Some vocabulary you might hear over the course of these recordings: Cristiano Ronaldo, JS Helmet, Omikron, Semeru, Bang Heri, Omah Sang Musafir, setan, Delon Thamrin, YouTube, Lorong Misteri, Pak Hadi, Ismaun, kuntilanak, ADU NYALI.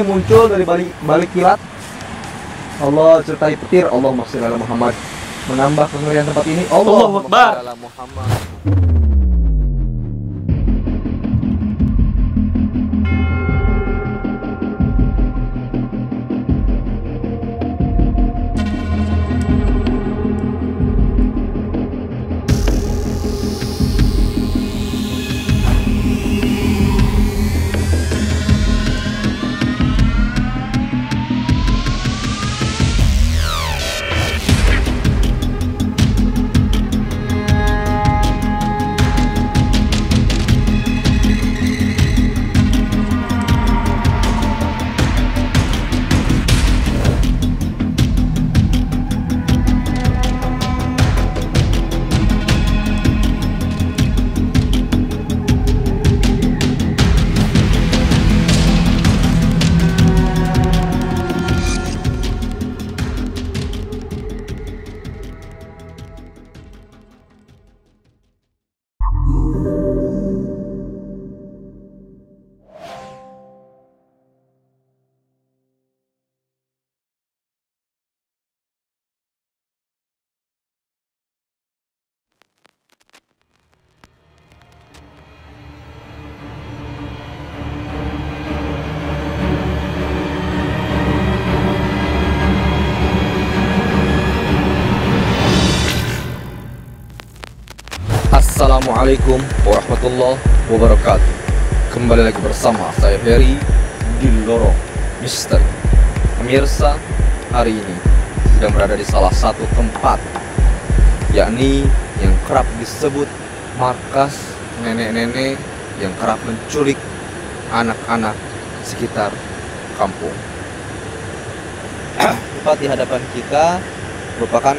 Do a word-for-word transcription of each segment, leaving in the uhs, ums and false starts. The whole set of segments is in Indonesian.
Muncul dari balik, balik kilat. Allah certai petir. Allah maksir ala Muhammad. Menambah kengerian tempat ini. Allah, Allah maksir ala Muhammad. Assalamualaikum warahmatullahi wabarakatuh. Kembali lagi bersama saya Heri di Lorong Misteri. Pemirsa, hari ini sedang berada di salah satu tempat, yakni yang kerap disebut markas nenek-nenek yang kerap menculik anak-anak sekitar kampung. Tempat di hadapan kita merupakan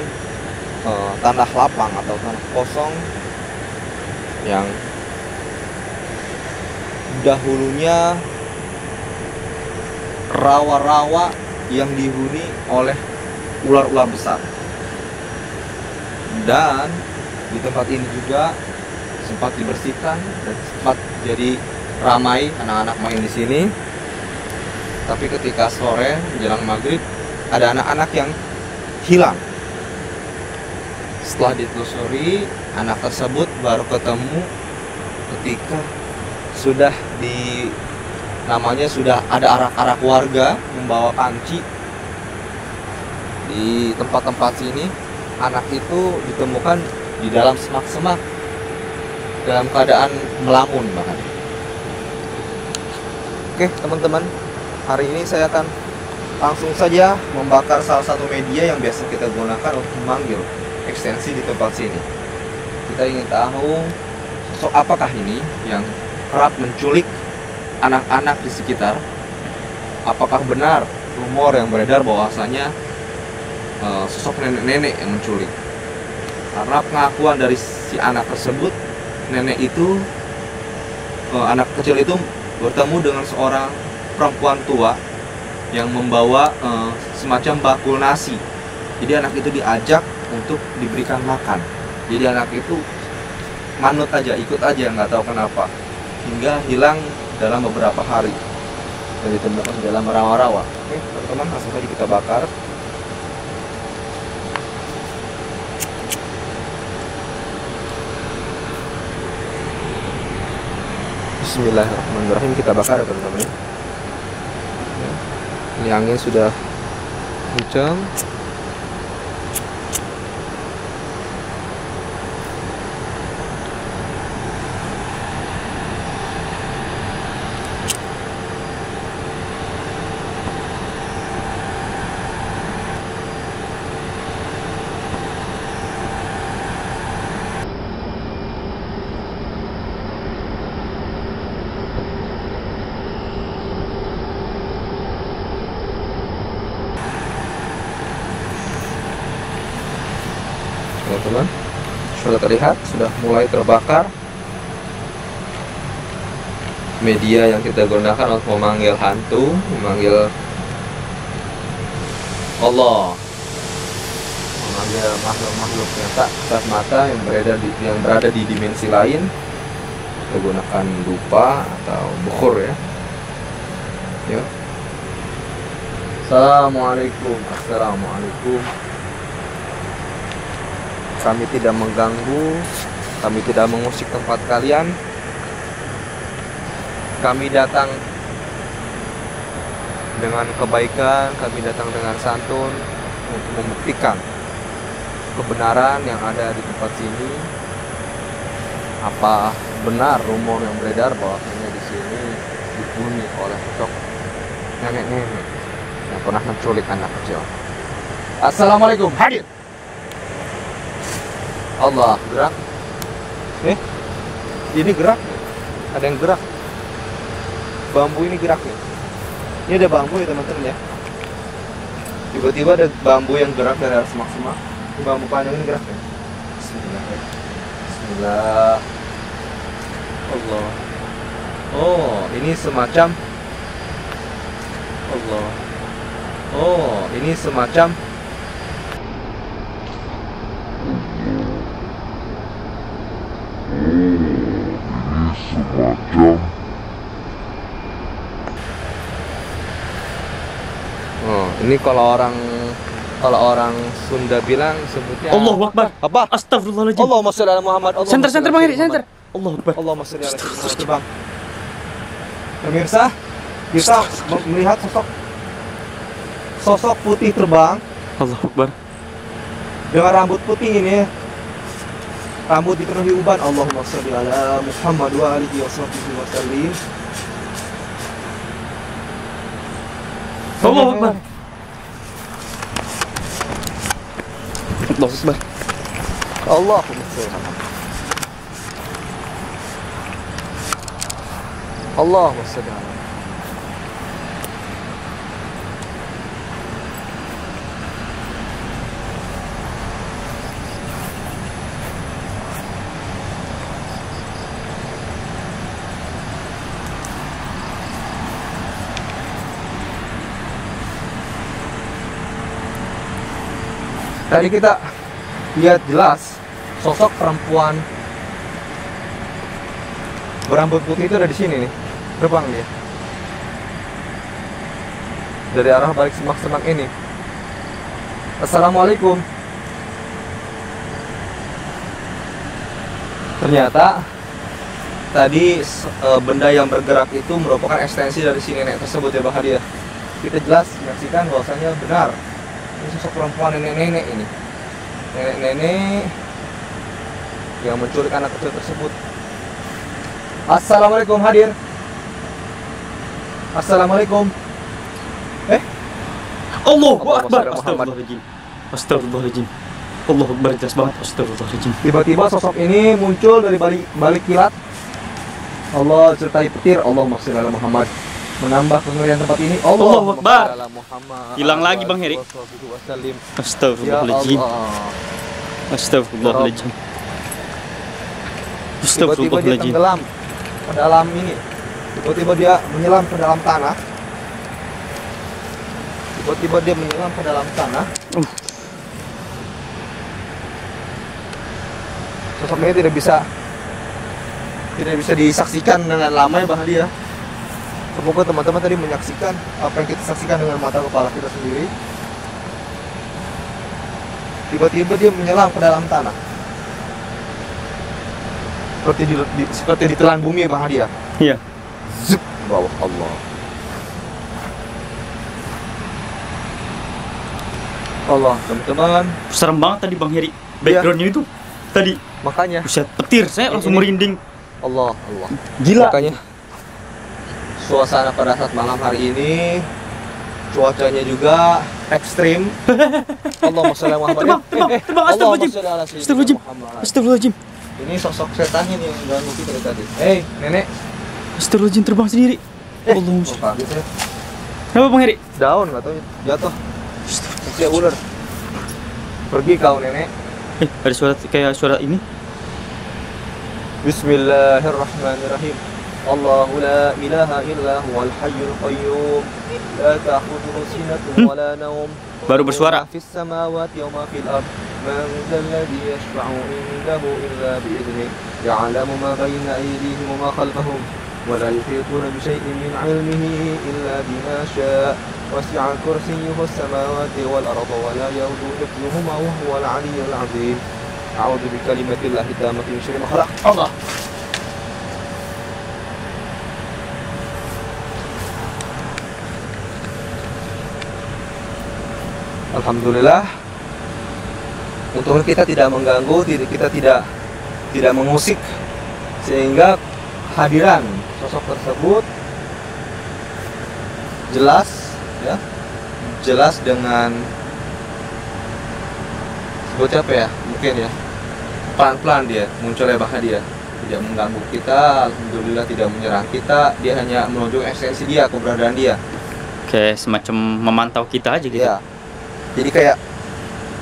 uh, tanah lapang atau tanah kosong yang dahulunya rawa-rawa yang dihuni oleh ular-ular besar. Dan di tempat ini juga sempat dibersihkan dan sempat jadi ramai anak-anak main di sini. Tapi ketika sore menjelang maghrib ada anak-anak yang hilang. Setelah ditelusuri, anak tersebut baru ketemu ketika sudah di namanya sudah ada arak-arak warga membawa panci. Di tempat-tempat sini anak itu ditemukan di dalam semak-semak dalam keadaan melamun bahkan. Oke teman-teman, hari ini saya akan langsung saja membakar salah satu media yang biasa kita gunakan untuk memanggil ekstensi di tempat sini. Kita ingin tahu sosok apakah ini yang kerap menculik anak-anak di sekitar. Apakah benar rumor yang beredar bahwasanya uh, sosok nenek-nenek yang menculik? Karena pengakuan dari si anak tersebut, nenek itu uh, anak kecil itu bertemu dengan seorang perempuan tua yang membawa uh, semacam bakul nasi. Jadi anak itu diajak untuk diberikan makan. Jadi anak itu manut aja, ikut aja, nggak tahu kenapa, hingga hilang dalam beberapa hari dan ditemukan dalam rawa-rawa. Oke teman-teman, langsung saja kita bakar. Bismillahirrahmanirrahim, kita bakar ya teman-teman. Ini angin sudah kencang. Teman-teman, sudah terlihat sudah mulai terbakar media yang kita gunakan untuk memanggil hantu, memanggil Allah, memanggil makhluk-makhluk nyata kasat mata yang berada di yang berada di dimensi lain. Kita gunakan dupa atau bukhur ya. Yuk, Assalamualaikum. Assalamualaikum. Kami tidak mengganggu, kami tidak mengusik tempat kalian. Kami datang dengan kebaikan, kami datang dengan santun untuk membuktikan kebenaran yang ada di tempat sini. Apa benar rumor yang beredar bahwasanya di sini dibunuh oleh sosok nenek-nenek yang pernah menculik anak kecil? Assalamualaikum, hadir. Allah, gerak. Eh, ini gerak. Ada yang gerak. Bambu ini gerak nih. Ini ada bambu ya teman-teman ya. Tiba-tiba ada bambu yang gerak dari arah semak-semak. Bambu panjang ini gerak ya. Bismillah. Bismillah. Allah. Oh, ini semacam Allah. Oh, ini semacam Ini semacam Oh, ini kalau orang kalau orang Sunda bilang sebutnya Allahu Akbar. Apa? Astagfirullahaladzim. Allahumma shalli ala Muhammad. Senter senter Bang Heri, senter. Allahu Akbar. Allahumma shalli ala Muhammad. Pemirsa, kita melihat sosok sosok putih terbang. Allahu Akbar. Dengan rambut putih ini. Rambut dipenuhi uban. Allahumma shalli ala Muhammad wa alihi wasallim. Allahu Akbar. Allah Akbar. Allahumma sholli. Allahumma sholli. Tadi kita lihat jelas sosok perempuan berambut putih itu ada di sini nih, terbang dia dari arah balik semak-semak ini. Assalamualaikum. Ternyata tadi e, benda yang bergerak itu merupakan ekstensi dari si nenek tersebut ya Pak Hadi. Kita jelas menyaksikan bahwasanya benar. Ini sosok perempuan nenek-nenek ini, nenek-nenek yang menculik anak kecil tersebut. Assalamualaikum, hadir. Assalamualaikum. Eh? Allahu Akbar. Astagfirullahaladzim. Astagfirullahaladzim. Allahu Akbar, jelas banget. Astagfirullahaladzim. Tiba-tiba sosok ini muncul dari balik balik kilat. Allah sertai petir. Allahumma shalli ala Muhammad. Menambah pengerian tempat ini. Allahu Akbar. Hilang lagi Bang Heri. Astagfirullahaladzim. Astagfirullahaladzim. Tiba-tiba dia tenggelam ke dalam ini. Tiba-tiba dia menyelam ke dalam tanah. Tiba-tiba dia menyelam ke dalam tanah. Sosoknya tidak bisa tidak bisa disaksikan dengan lama ya Bang Heri ya. Semoga teman-teman tadi menyaksikan apa yang kita saksikan dengan mata kepala kita sendiri. Tiba-tiba dia menyelam ke dalam tanah, seperti di, di, seperti ditelan bumi ya Bang Hadi ya. Iya. Zup, bawah Allah. Allah teman-teman. Serem banget tadi Bang Heri. Backgroundnya ya. Itu tadi. Makanya. Buset petir, saya langsung merinding. Allah Allah. Gila. Makanya. Suasana pada saat malam hari ini, cuacanya juga ekstrim. Allahumma sholli ala Muhammad. Terbang, terbang, astagfirullahaladzim. Astagfirullahaladzim. Ini sosok setan ini yang ganggu kita tadi. Hei, nenek. Astagfirullahaladzim, terbang sendiri. Eh, Allahumma sholli. Kenapa Bang Heri? Daun, nggak tahu jatuh. Dia ular. Pergi kau nenek. Eh, ada suara kayak suara ini. Bismillahirrahmanirrahim. Allahu la ilaha illa huwal hayyul qayyum la ta'khudhuhu sinatun wa la nawm. Baru bersuara fis samawati wa ma fil ardh man alladhi yashfa'u indahu illa bi idnihi ya'lamu ma bayna aydihim wa ma khalfahum ولا يحيطون بشيء من علمه إلا بما شاء وسع كرسيه السماوات والأرض ولا يؤوده حفظهما وهو العلي العظيم أعوذ بكلمة الله التامة من شر ما خلق الله Alhamdulillah, untungnya kita tidak mengganggu, kita tidak tidak mengusik, sehingga hadiran sosok tersebut jelas, ya, jelas dengan sebut apa ya, mungkin ya, pelan-pelan dia muncul lebahnya dia, tidak mengganggu kita, alhamdulillah tidak menyerang kita, dia hanya menunjuk esensi dia, keberadaan dia. Oke, semacam memantau kita aja gitu. Ya. Jadi kayak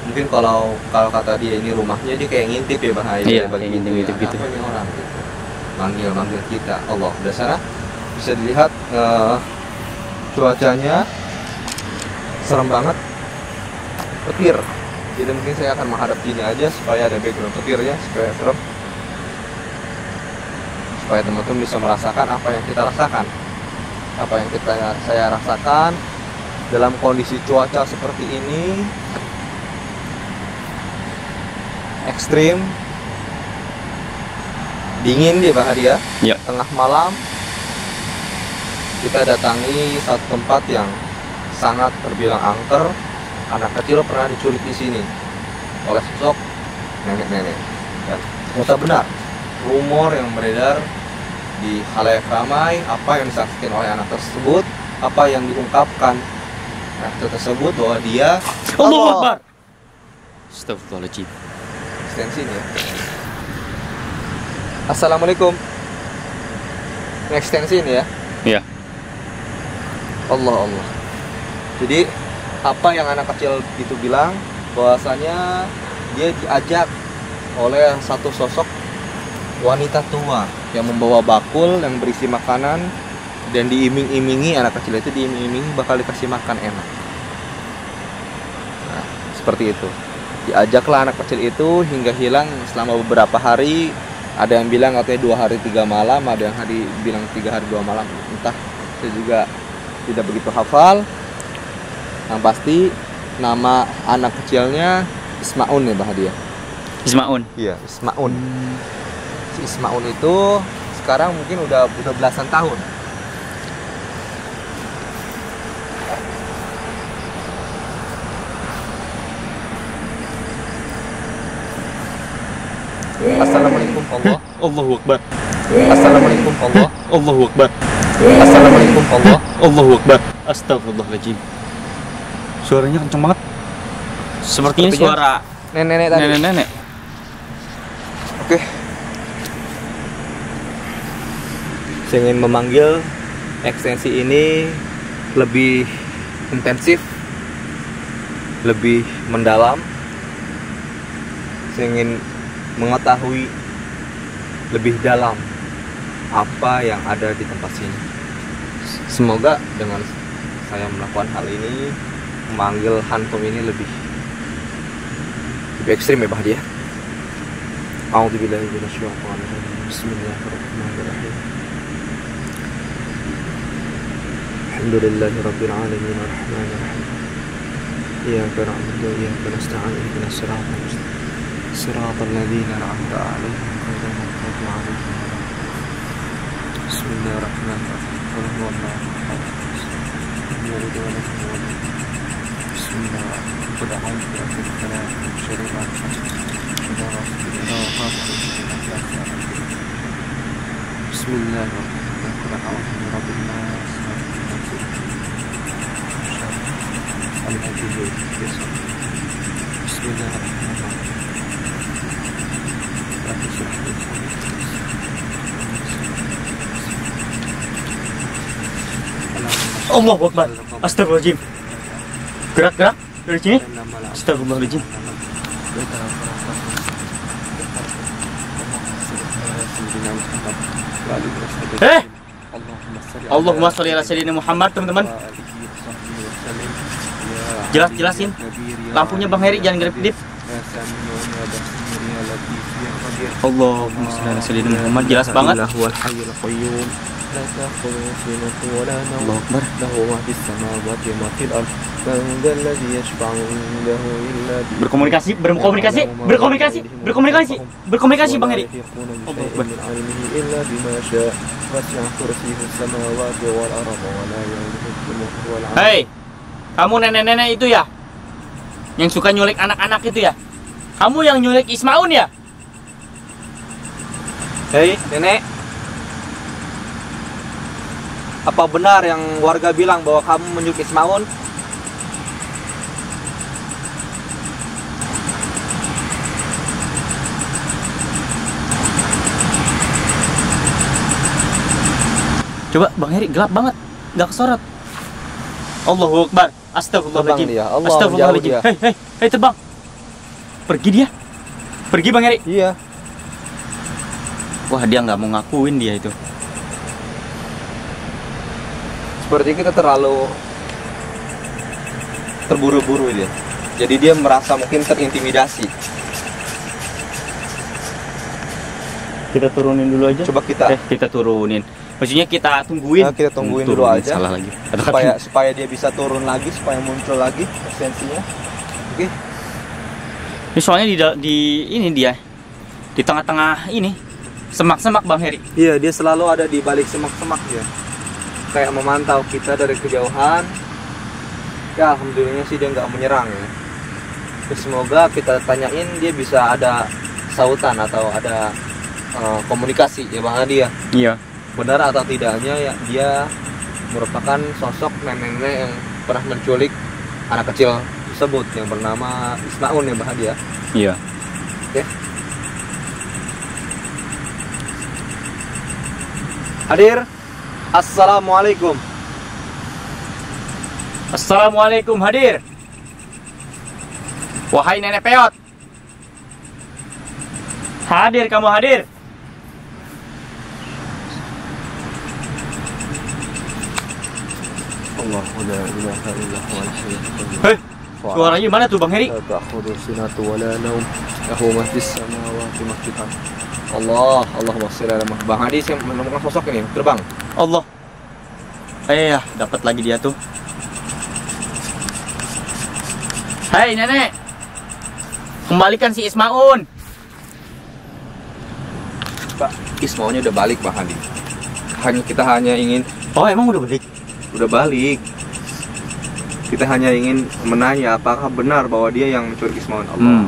mungkin kalau kalau kata dia ini rumahnya dia kayak ngintip ya bahaya, iya, bagi ngintip-ngintip gitu. Apa ini orang gitu. Manggil-manggil kita. Allah, udah sana bisa dilihat uh, cuacanya serem banget. Petir. Jadi mungkin saya akan menghadap gini aja supaya ada background petirnya, supaya serem. Supaya teman-teman bisa merasakan apa yang kita rasakan. Apa yang kita saya rasakan dalam kondisi cuaca seperti ini ekstrim dingin di Pak Hadi ya, yep. Tengah malam kita datangi satu tempat yang sangat terbilang angker, anak kecil pernah diculik di sini oleh sosok nenek-nenek dan ternyata benar rumor yang beredar di khalayak ramai apa yang disaksikan oleh anak tersebut, apa yang diungkapkan itu tersebut bahwa dia Allah Akbar. Astagfirullahaladzim. Stand sini ya. Assalamualaikum. Next stand sini ya. Iya. Allah Allah. Jadi apa yang anak kecil itu bilang bahwasanya dia diajak oleh satu sosok wanita tua yang membawa bakul yang berisi makanan. Dan diiming-imingi, anak kecil itu diiming-imingi bakal dikasih makan enak. Nah, seperti itu. Diajaklah anak kecil itu hingga hilang selama beberapa hari. Ada yang bilang katanya dua hari tiga malam, ada yang hari bilang tiga hari dua malam. Entah, saya juga tidak begitu hafal. Yang pasti nama anak kecilnya Ismaun ya Pak Hadi ya. Ismaun. Iya, Ismaun. Si Ismaun itu sekarang mungkin udah udah belasan tahun. Assalamualaikum Allah. Allahu Akbar. Assalamualaikum Allah. Allahu Akbar. Assalamualaikum Allah. Allahu Akbar. Astagfirullahaladzim. Suaranya kenceng banget. Sepertinya, Sepertinya suara nenek-nenek tadi. Nenek-nenek. Oke. Saya ingin memanggil ekstensi ini lebih intensif, lebih mendalam. Saya ingin mengetahui lebih dalam apa yang ada di tempat sini. Semoga dengan saya melakukan hal ini memanggil hantum ini lebih lebih ekstrim ya Pak Hadi ya. A'udzubillahiminasyaitonirrajim. Bismillahirrahmanirrahim. Alhamdulillahirrabbilalamin warahmatullahi iyyaka na'budu wa iyyaka nasta'in ihdinas siratal mustaqim صراط الذين أنعمت عليهم غير المغضوب عليهم ولا الضالين بسم الله الرحمن الرحيم قل هو الله أحد يولد ولم يولد بسم الله قل أعوذ برب الفلق من شر ما خلق إذا وقعت بسم الله الرحمن الرحيم قل أعوذ برب الناس من شر بسم الله الرحمن الرحيم Allah Akbar. Astagfirullahaladzim. Gerak-gerak dari sini. Astagfirullahaladzim. Eh. Allahumma sholli ala sayyidina Muhammad, teman-teman. Jelas-jelasin. Lampunya Bang Heri jangan gelap-gelip. Allahumma sholli ala sayyidina Muhammad. Jelas banget. الله أكبر berkomunikasi berkomunikasi berkomunikasi berkomunikasi berkomunikasi Bang Heri. Hei, kamu nenek-nenek itu ya, yang suka nyulik anak-anak itu ya, kamu yang nyulik Ismaun ya? Hei nenek, apa benar yang warga bilang bahwa kamu menyulik Ismaun? Coba Bang Heri, gelap banget, nggak kesorot. Allahu Akbar, astagfirullahaladzim, astagfirullahaladzim. Hei, hei, hei, terbang. Pergi dia, pergi Bang Heri. Iya. Wah, dia nggak mau ngakuin dia itu. Seperti kita terlalu terburu-buru dia. Jadi dia merasa mungkin terintimidasi. Kita turunin dulu aja. Coba kita eh, kita turunin. Maksudnya kita tungguin. Nah, kita tungguin dulu aja. Salah lagi. Supaya supaya dia bisa turun lagi, supaya muncul lagi esensinya. Oke. Okay. Ini soalnya di di ini dia. Di tengah-tengah ini semak-semak Bang Heri. Iya, dia selalu ada di balik semak-semak ya. Kayak memantau kita dari kejauhan. Ya alhamdulillahnya sih dia nggak menyerang ya. Semoga kita tanyain dia bisa ada sautan atau ada uh, komunikasi ya Bang Hadi ya. Iya. Benar atau tidaknya ya dia merupakan sosok nenek-nenek yang pernah menculik anak kecil tersebut yang bernama Ismaun ya Bang Hadi ya. Iya. Oke. Hadir. Assalamualaikum. Assalamualaikum hadir. Wahai nenek peot. Hadir kamu hadir. Allah udah udah udah udah. Suaranya mana tuh Bang Heri? Allah, Allah wassalam. Bang Hadi yang menemukan sosok ini, terbang. Allah. Eh, dapat lagi dia tuh. Hai nenek, kembalikan si Ismaun. Pak, Ismaunnya udah balik Bang Hadi. Hanya kita hanya ingin. Oh emang udah balik? Udah balik. Kita hanya ingin menanya apakah benar bahwa dia yang menculik Ismaun. Allah. Hmm.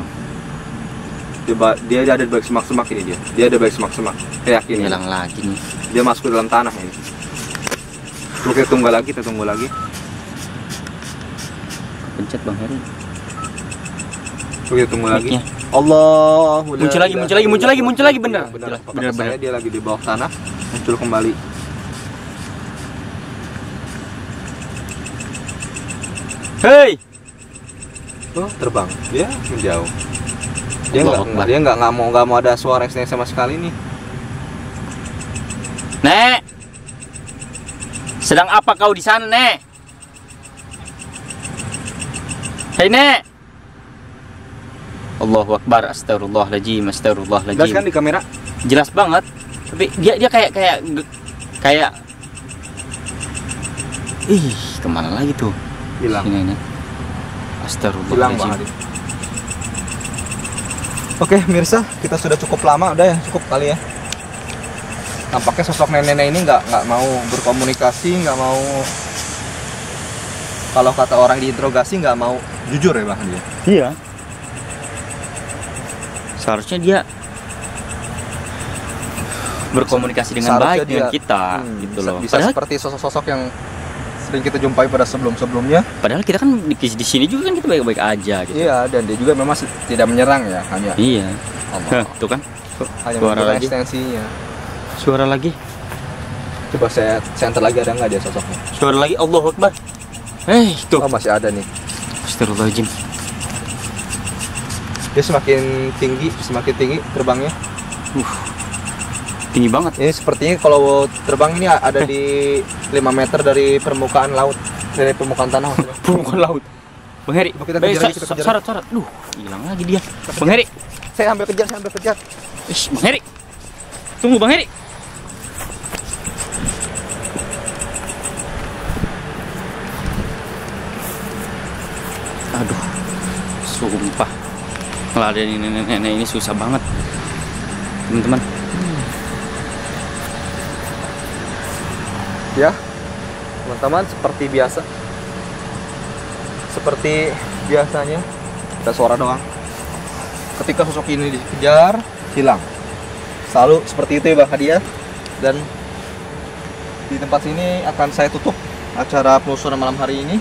Dia ada baik semak-semak ini dia. Dia ada baik semak-semak. Kayak ini. Hilang lagi nih. Dia masuk ke dalam tanah ini. Oke, tunggu lagi, kita tunggu lagi. Pencet Bang Heri. Oke, tunggu lagi. Allah. Muncul lagi, muncul lagi, muncul lagi, muncul lagi benar. Benar, benar. Dia lagi di bawah tanah. Muncul kembali. Hei. Oh, terbang. Dia menjauh. Dia nggak, dia nggak mau nggak mau ada suara yang sama sekali nih. Nek, sedang apa kau di sana Nek? Hei Nek. Allahu Akbar, astagfirullahaladzim, astagfirullahaladzim. Jelas kan di kamera? Jelas banget. Tapi dia dia kayak kayak kayak, ih kemana lagi tuh? Hilang. Sini, astagfirullahaladzim. Oke mirsa, kita sudah cukup lama, udah ya cukup kali ya. Nampaknya sosok nenek-nenek ini nggak nggak mau berkomunikasi, nggak mau, kalau kata orang diinterogasi nggak mau jujur ya bahkan dia. Iya. Seharusnya dia berkomunikasi dengan seharusnya baik dia, dengan kita, hmm, gitu loh. Bisa padahal, seperti sosok-sosok yang sering kita jumpai pada sebelum-sebelumnya. Padahal kita kan di, di sini juga kan kita baik-baik aja gitu. Iya, dan dia juga memang tidak menyerang ya, hanya. Iya. Allah. Hah, tuh kan. Hanya suara lagi. Ekstensinya. Suara lagi. Coba saya center lagi ada nggak dia sosoknya? Suara lagi. Allahu Akbar. Eh, itu. Oh, masih ada nih. Astagfirullahaladzim. Dia semakin tinggi, semakin tinggi terbangnya. Uh. Tinggi banget. Ini sepertinya kalau terbang ini ada di lima meter dari permukaan laut, dari permukaan tanah. Permukaan laut. Bang Heri, kita kejar lagi, kita kejar. Sorot, sorot. Duh, hilang lagi dia. Bang Heri, saya ambil kejar, saya ambil kejar. Ish, Bang Heri. Tunggu Bang Heri. Aduh, sumpah ngeladenin nenek-nenek ini susah banget, teman-teman. Ya, teman-teman, seperti biasa, seperti biasanya ada suara doang. Ketika sosok ini dikejar, hilang. Selalu seperti itu ya Bang Hadi ya. Dan di tempat sini akan saya tutup acara penelusuran malam hari ini.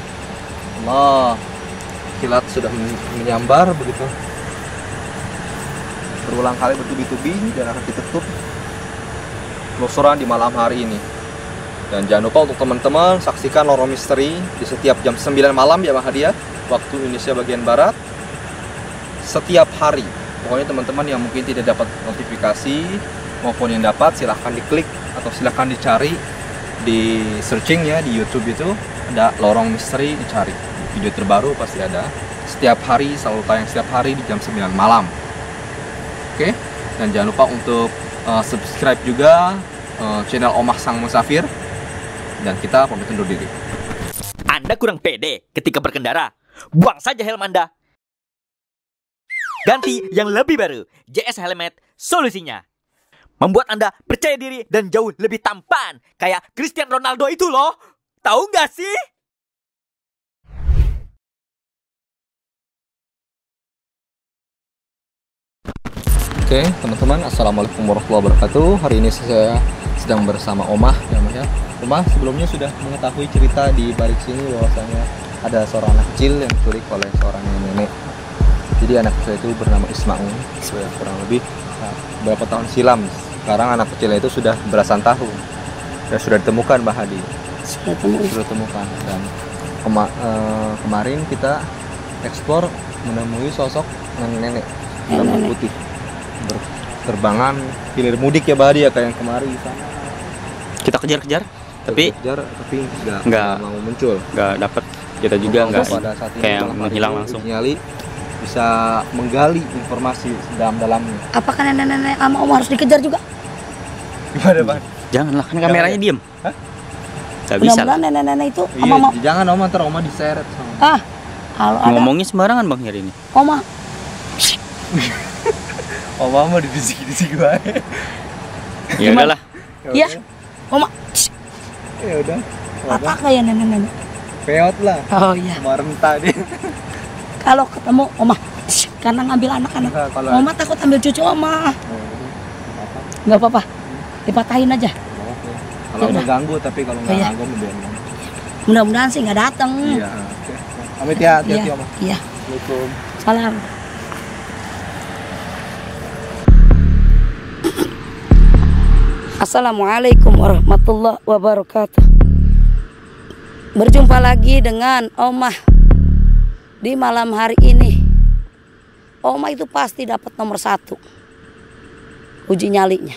Allah, kilat sudah menyambar begitu berulang kali bertubi-tubi dan akan ditutup penelusuran di malam hari ini. Dan jangan lupa untuk teman-teman saksikan Lorong Misteri di setiap jam sembilan malam ya Bang Hadi ya, waktu Indonesia bagian Barat. Setiap hari, pokoknya teman-teman yang mungkin tidak dapat notifikasi maupun yang dapat, silahkan diklik atau silahkan dicari di searching ya, di YouTube itu ada Lorong Misteri, dicari video terbaru pasti ada. Setiap hari, selalu tayang setiap hari di jam sembilan malam. Oke, dan jangan lupa untuk uh, subscribe juga uh, channel Omah Sang Musafir. Dan kita pamit undur diri. Anda kurang pede ketika berkendara? Buang saja helm Anda. Ganti yang lebih baru, J S Helmet solusinya. Membuat Anda percaya diri dan jauh lebih tampan. Kayak Cristiano Ronaldo itu loh. Tahu nggak sih? Oke, teman-teman. Assalamualaikum warahmatullahi wabarakatuh. Hari ini saya sedang bersama Omah. Ya, Omah sebelumnya sudah mengetahui cerita di balik sini bahwasanya ada seorang anak kecil yang diculik oleh seorang nenek. Jadi anak kecil itu bernama Ismaun, kurang lebih berapa tahun silam. Sekarang anak kecilnya itu sudah belasan tahun. Dan sudah ditemukan Bang Hadi. Sepupu sudah ditemukan. Dan kema uh, kemarin kita eksplor menemui sosok nenek-nenek rambut putih berterbangan hilir mudik ya Bang Hadi ya, kayak yang kemarin sana. Kita kejar-kejar, tapi kejar, tapi nggak mau muncul, nggak dapat. Kita juga nggak kayak menghilang langsung. Nyali bisa menggali informasi dalam-dalamnya. Apakah nenek-nenek sama om harus dikejar juga? Gimana Bang? Janganlah, kan kameranya diem. Hah? Gak bisa lah nenek-nenek itu. Iya, om, jangan om, ntar om diseret sama. Ah, kalau ada ngomongnya sembarangan Bang Heri ini. Oma Oma mau dibisik-bisik baik. Ya udahlah. Iya Oma. Ya udah. Apakah ya nenek-nenek? Peot lah. Oh iya, merentah dia. Kalau ketemu Oma, karena ngambil anak-anak, Oma takut ambil cucu Oma. Nggak apa-apa, dipatahin aja. Kalau udah ganggu, tapi kalau nggak ganggu mudah-mudahan. Mudah-mudahan sih nggak datang. Iya. Amit ya, hati-hati Oma. Iya. Assalamualaikum. Salam. Assalamualaikum warahmatullahi wabarakatuh. Berjumpa lagi dengan Oma. Di malam hari ini, Oma itu pasti dapat nomor satu uji nyalinya.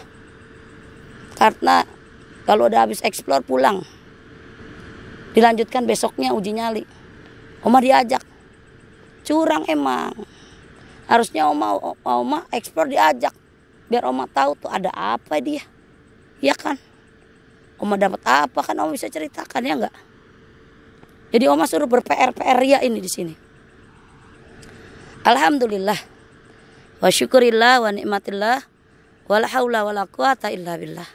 Karena kalau udah habis eksplor pulang, dilanjutkan besoknya uji nyali. Oma diajak, curang emang. Harusnya Oma Oma eksplor diajak, biar Oma tahu tuh ada apa dia. Ya kan? Oma dapat apa kan? Oma bisa ceritakan ya nggak? Jadi Oma suruh ber-P R P R ya ini di sini. Alhamdulillah wa syukurillah wa nikmatillah wa la haula wa la quwata illa billah.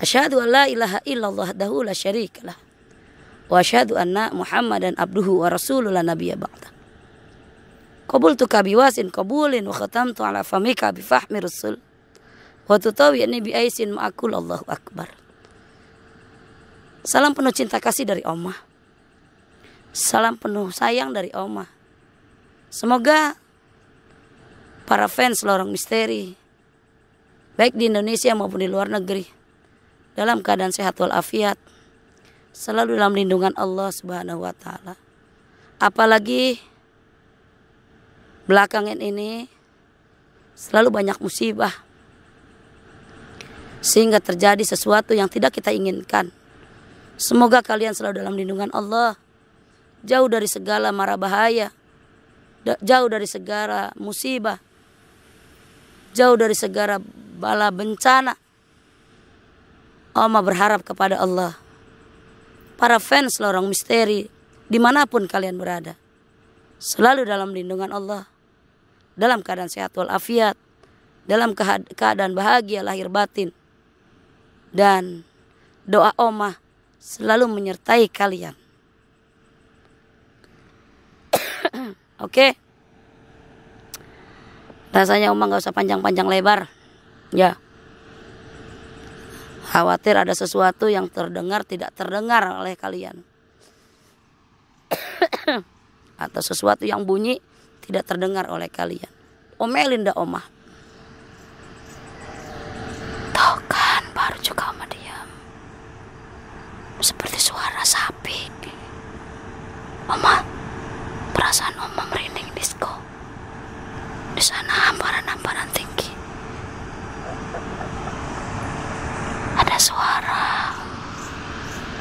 Asyhadu an la ilaha illallah wahdahu la syarikalah wa asyhadu anna Muhammadan abduhu wa rasuluhu la nabiyya ba'da. Qabultuka biwasin qabulin wa khatamtu ala famika bi fahmi rusul wa tutawi'ni bi aisin ma'akul. Allahu akbar. Salam penuh cinta kasih dari Omah. Salam penuh sayang dari Oma. Semoga para fans Lorong Misteri baik di Indonesia maupun di luar negeri dalam keadaan sehat walafiat, selalu dalam lindungan Allah Subhanahu wa taala. Apalagi belakangan ini selalu banyak musibah sehingga terjadi sesuatu yang tidak kita inginkan. Semoga kalian selalu dalam lindungan Allah, jauh dari segala mara bahaya, jauh dari segala musibah, jauh dari segala bala bencana. Oma berharap kepada Allah, para fans Lorong Misteri dimanapun kalian berada, selalu dalam lindungan Allah, dalam keadaan sehat walafiat, dalam keadaan bahagia lahir batin, dan doa Omah selalu menyertai kalian. Oke, okay. Rasanya Omah gak usah panjang-panjang lebar, ya. Khawatir ada sesuatu yang terdengar tidak terdengar oleh kalian, atau sesuatu yang bunyi tidak terdengar oleh kalian. Omelin dah Omah. Tahu kan, baru juga Omah diam. Seperti suara sapi. Omah, perasaan Omah merinding disko. Di sana hamparan-hamparan tinggi. Ada suara.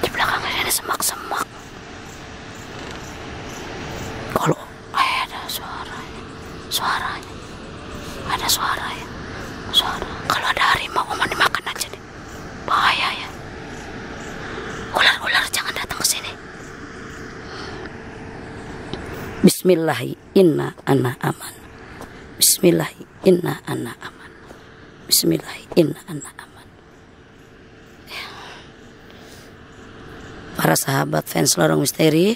Di belakangnya ada semak-semak. Kalau eh, ada suaranya. Suaranya. Ada suaranya. Suara. Kalau ada harimau, Omah dimakan aja deh. Bahaya ya. Ular-ular jangan datang ke sini. Bismillahi inna ana aman. Bismillahi inna ana aman. Bismillahi inna ana aman. Ya. Para sahabat fans Lorong Misteri,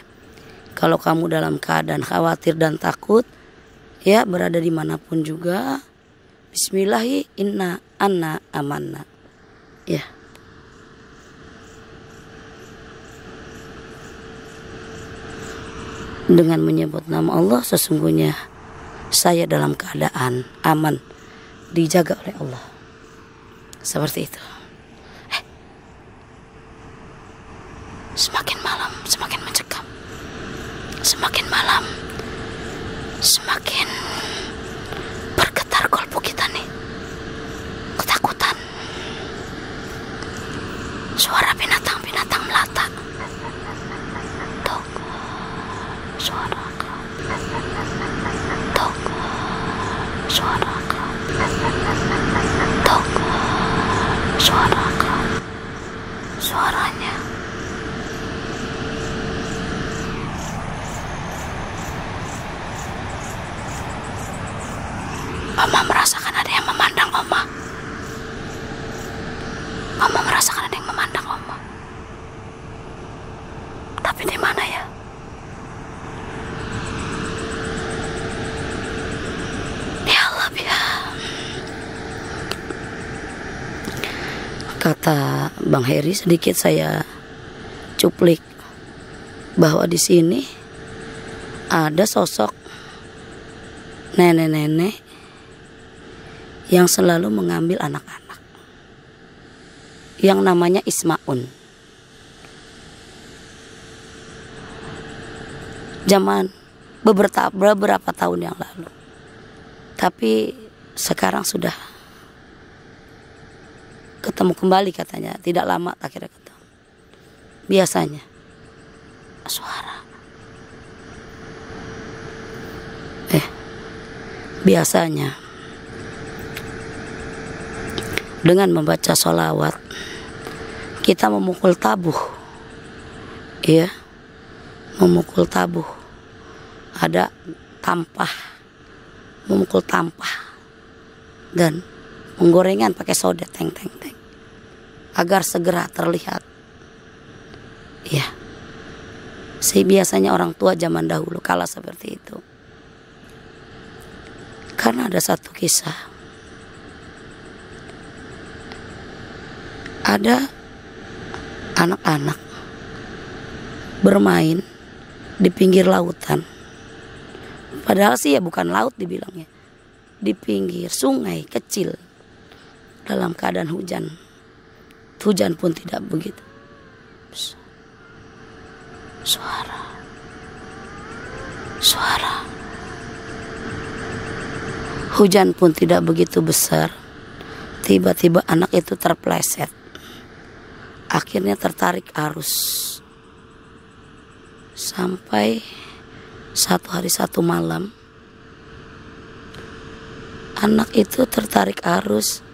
kalau kamu dalam keadaan khawatir dan takut, ya berada dimanapun juga, bismillahi inna ana amanna. Ya. Dengan menyebut nama Allah, sesungguhnya saya dalam keadaan aman, dijaga oleh Allah. Seperti itu. Eh. Semakin malam semakin mencekam. Semakin malam semakin bergetar kolbu kita nih. Ketakutan. Suara binatang-binatang melata. Tuh. Suara suara tok suara suaranya Omah merasakan ada yang memandang Omah. Omah merasakan ada yang memandang Omah. Tapi di mana ya? Kata Bang Heri, sedikit saya cuplik bahwa di sini ada sosok nenek-nenek yang selalu mengambil anak-anak yang namanya Ismaun. Zaman beberapa, beberapa tahun yang lalu. Tapi sekarang sudah ketemu kembali katanya, tidak lama akhirnya ketemu. Biasanya suara eh biasanya dengan membaca sholawat kita memukul tabuh, ya, memukul tabuh, ada tampah, memukul tampah dan penggorengan pakai soda teng teng teng agar segera terlihat. Ya, si biasanya orang tua zaman dahulu kala seperti itu. Karena ada satu kisah. Ada anak-anak bermain di pinggir lautan. Padahal sih ya bukan laut dibilangnya. Di pinggir sungai kecil. Dalam keadaan hujan. Hujan pun tidak begitu. Suara. Suara. Hujan pun tidak begitu besar. Tiba-tiba anak itu terpleset. Akhirnya tertarik arus. Sampai satu hari satu malam. Anak itu tertarik arus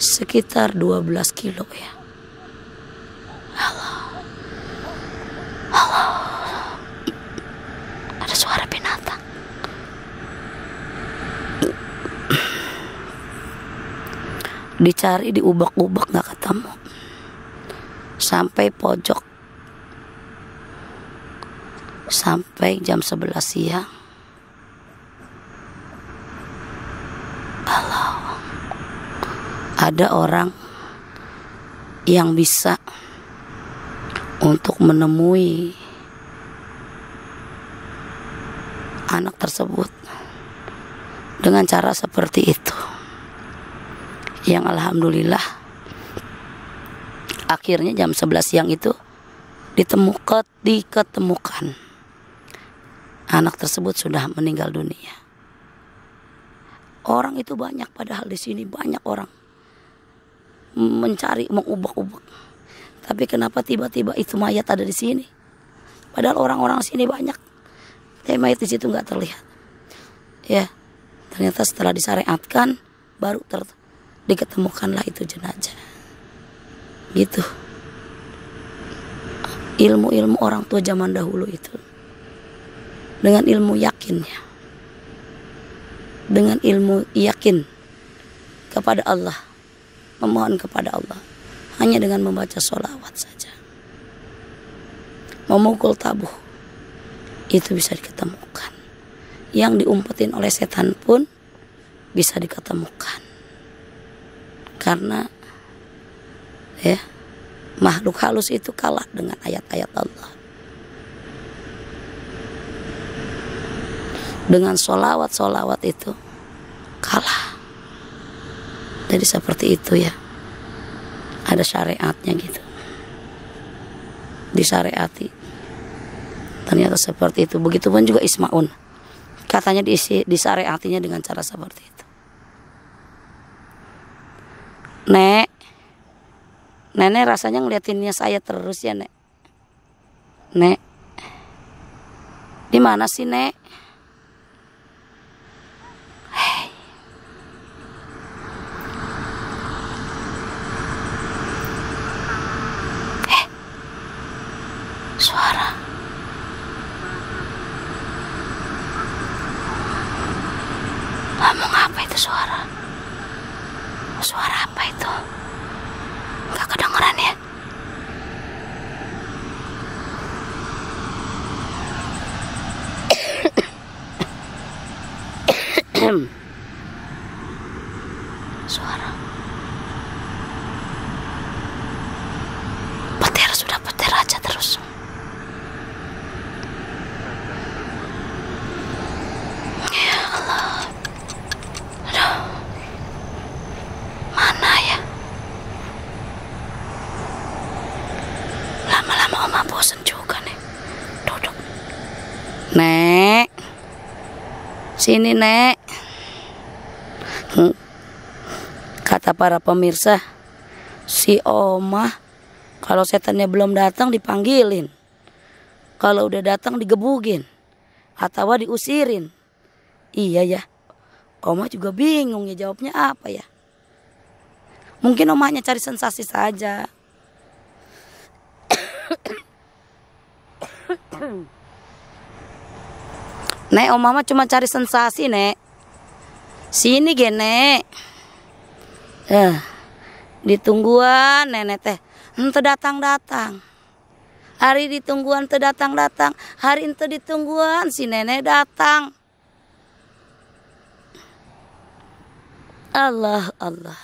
sekitar dua belas kilo ya. Allah. Ada suara binatang. Dicari, diubek-ubek nggak ketemu. Sampai pojok. Sampai jam sebelas siang. Kalau ada orang yang bisa untuk menemui anak tersebut dengan cara seperti itu, yang alhamdulillah akhirnya jam sebelas siang itu ditemukan, diketemukan anak tersebut sudah meninggal dunia. Orang itu banyak, padahal di sini banyak orang mencari, mengubek-ubek. Tapi kenapa tiba-tiba itu mayat ada di sini? Padahal orang-orang sini banyak. Tapi mayat di situ nggak terlihat. Ya, ternyata setelah disyariatkan baru ter diketemukanlah itu jenazah. Gitu. Ilmu-ilmu orang tua zaman dahulu itu. Dengan ilmu yakinnya. Dengan ilmu yakin kepada Allah. Memohon kepada Allah hanya dengan membaca sholawat saja, memukul tabuh itu bisa diketemukan, yang diumpetin oleh setan pun bisa diketemukan, karena ya makhluk halus itu kalah dengan ayat-ayat Allah. Dengan sholawat-sholawat itu kalah. Jadi seperti itu ya, ada syariatnya gitu, disyariati. Ternyata seperti itu. Begitupun juga Ismaun, katanya diisi, disyariatinya dengan cara seperti itu. Nek, nenek rasanya ngeliatinnya saya terus ya nek. Nek, di mana sih nek? Suara petir, sudah petir aja terus. Ya Allah, aduh, mana ya? Lama-lama Oma bosen juga nih duduk. Nek, sini nek. Kata para pemirsa, si Omah kalau setannya belum datang dipanggilin, kalau udah datang digebugin atau diusirin. Iya ya, Omah juga bingung ya jawabnya apa ya. Mungkin Omahnya cari sensasi saja. Nek, Omah mah cuma cari sensasi nek. Sini genek. Eh, ditungguan nenek teh ente datang-datang. Hari ditungguan ente datang-datang. Hari ente ditungguan si nenek datang. Allah Allah.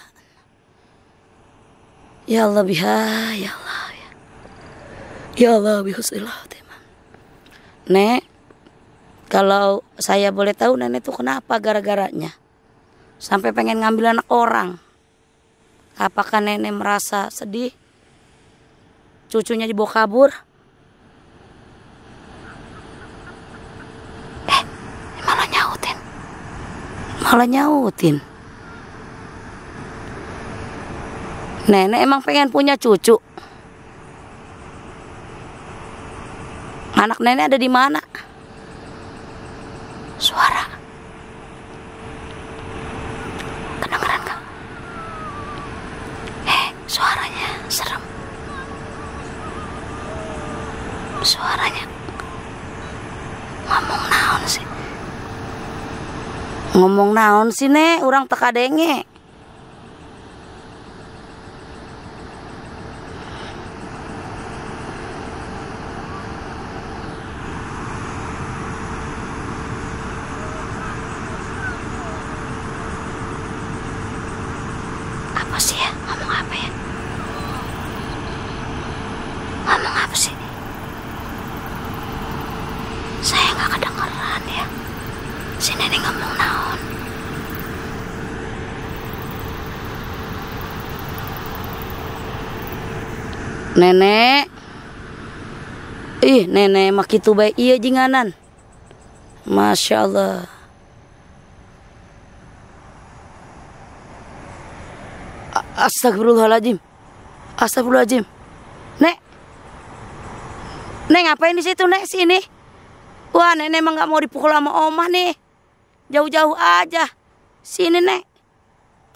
Ya Allah biha, ya Allah ya. Ya Allah bihusillah teman. Nek, kalau saya boleh tahu nenek tuh kenapa gara-garanya sampai pengen ngambil anak orang? Apakah nenek merasa sedih cucunya dibawa kabur? Eh, malah nyautin. Malah nyautin. Nenek emang pengen punya cucu? Anak nenek ada di mana? Suara. Suaranya serem. suaranya ngomong naon sih ngomong naon sih nek urang teu kadenge. Nenek, ih nenek mak itu baik iya jinganan, masya Allah. Astagfirullahaladzim, astagfirullahaladzim. Nek, nek ngapain di situ nek sini? Wah nenek emang nggak mau dipukul sama omah nih, jauh-jauh aja. Sini nek,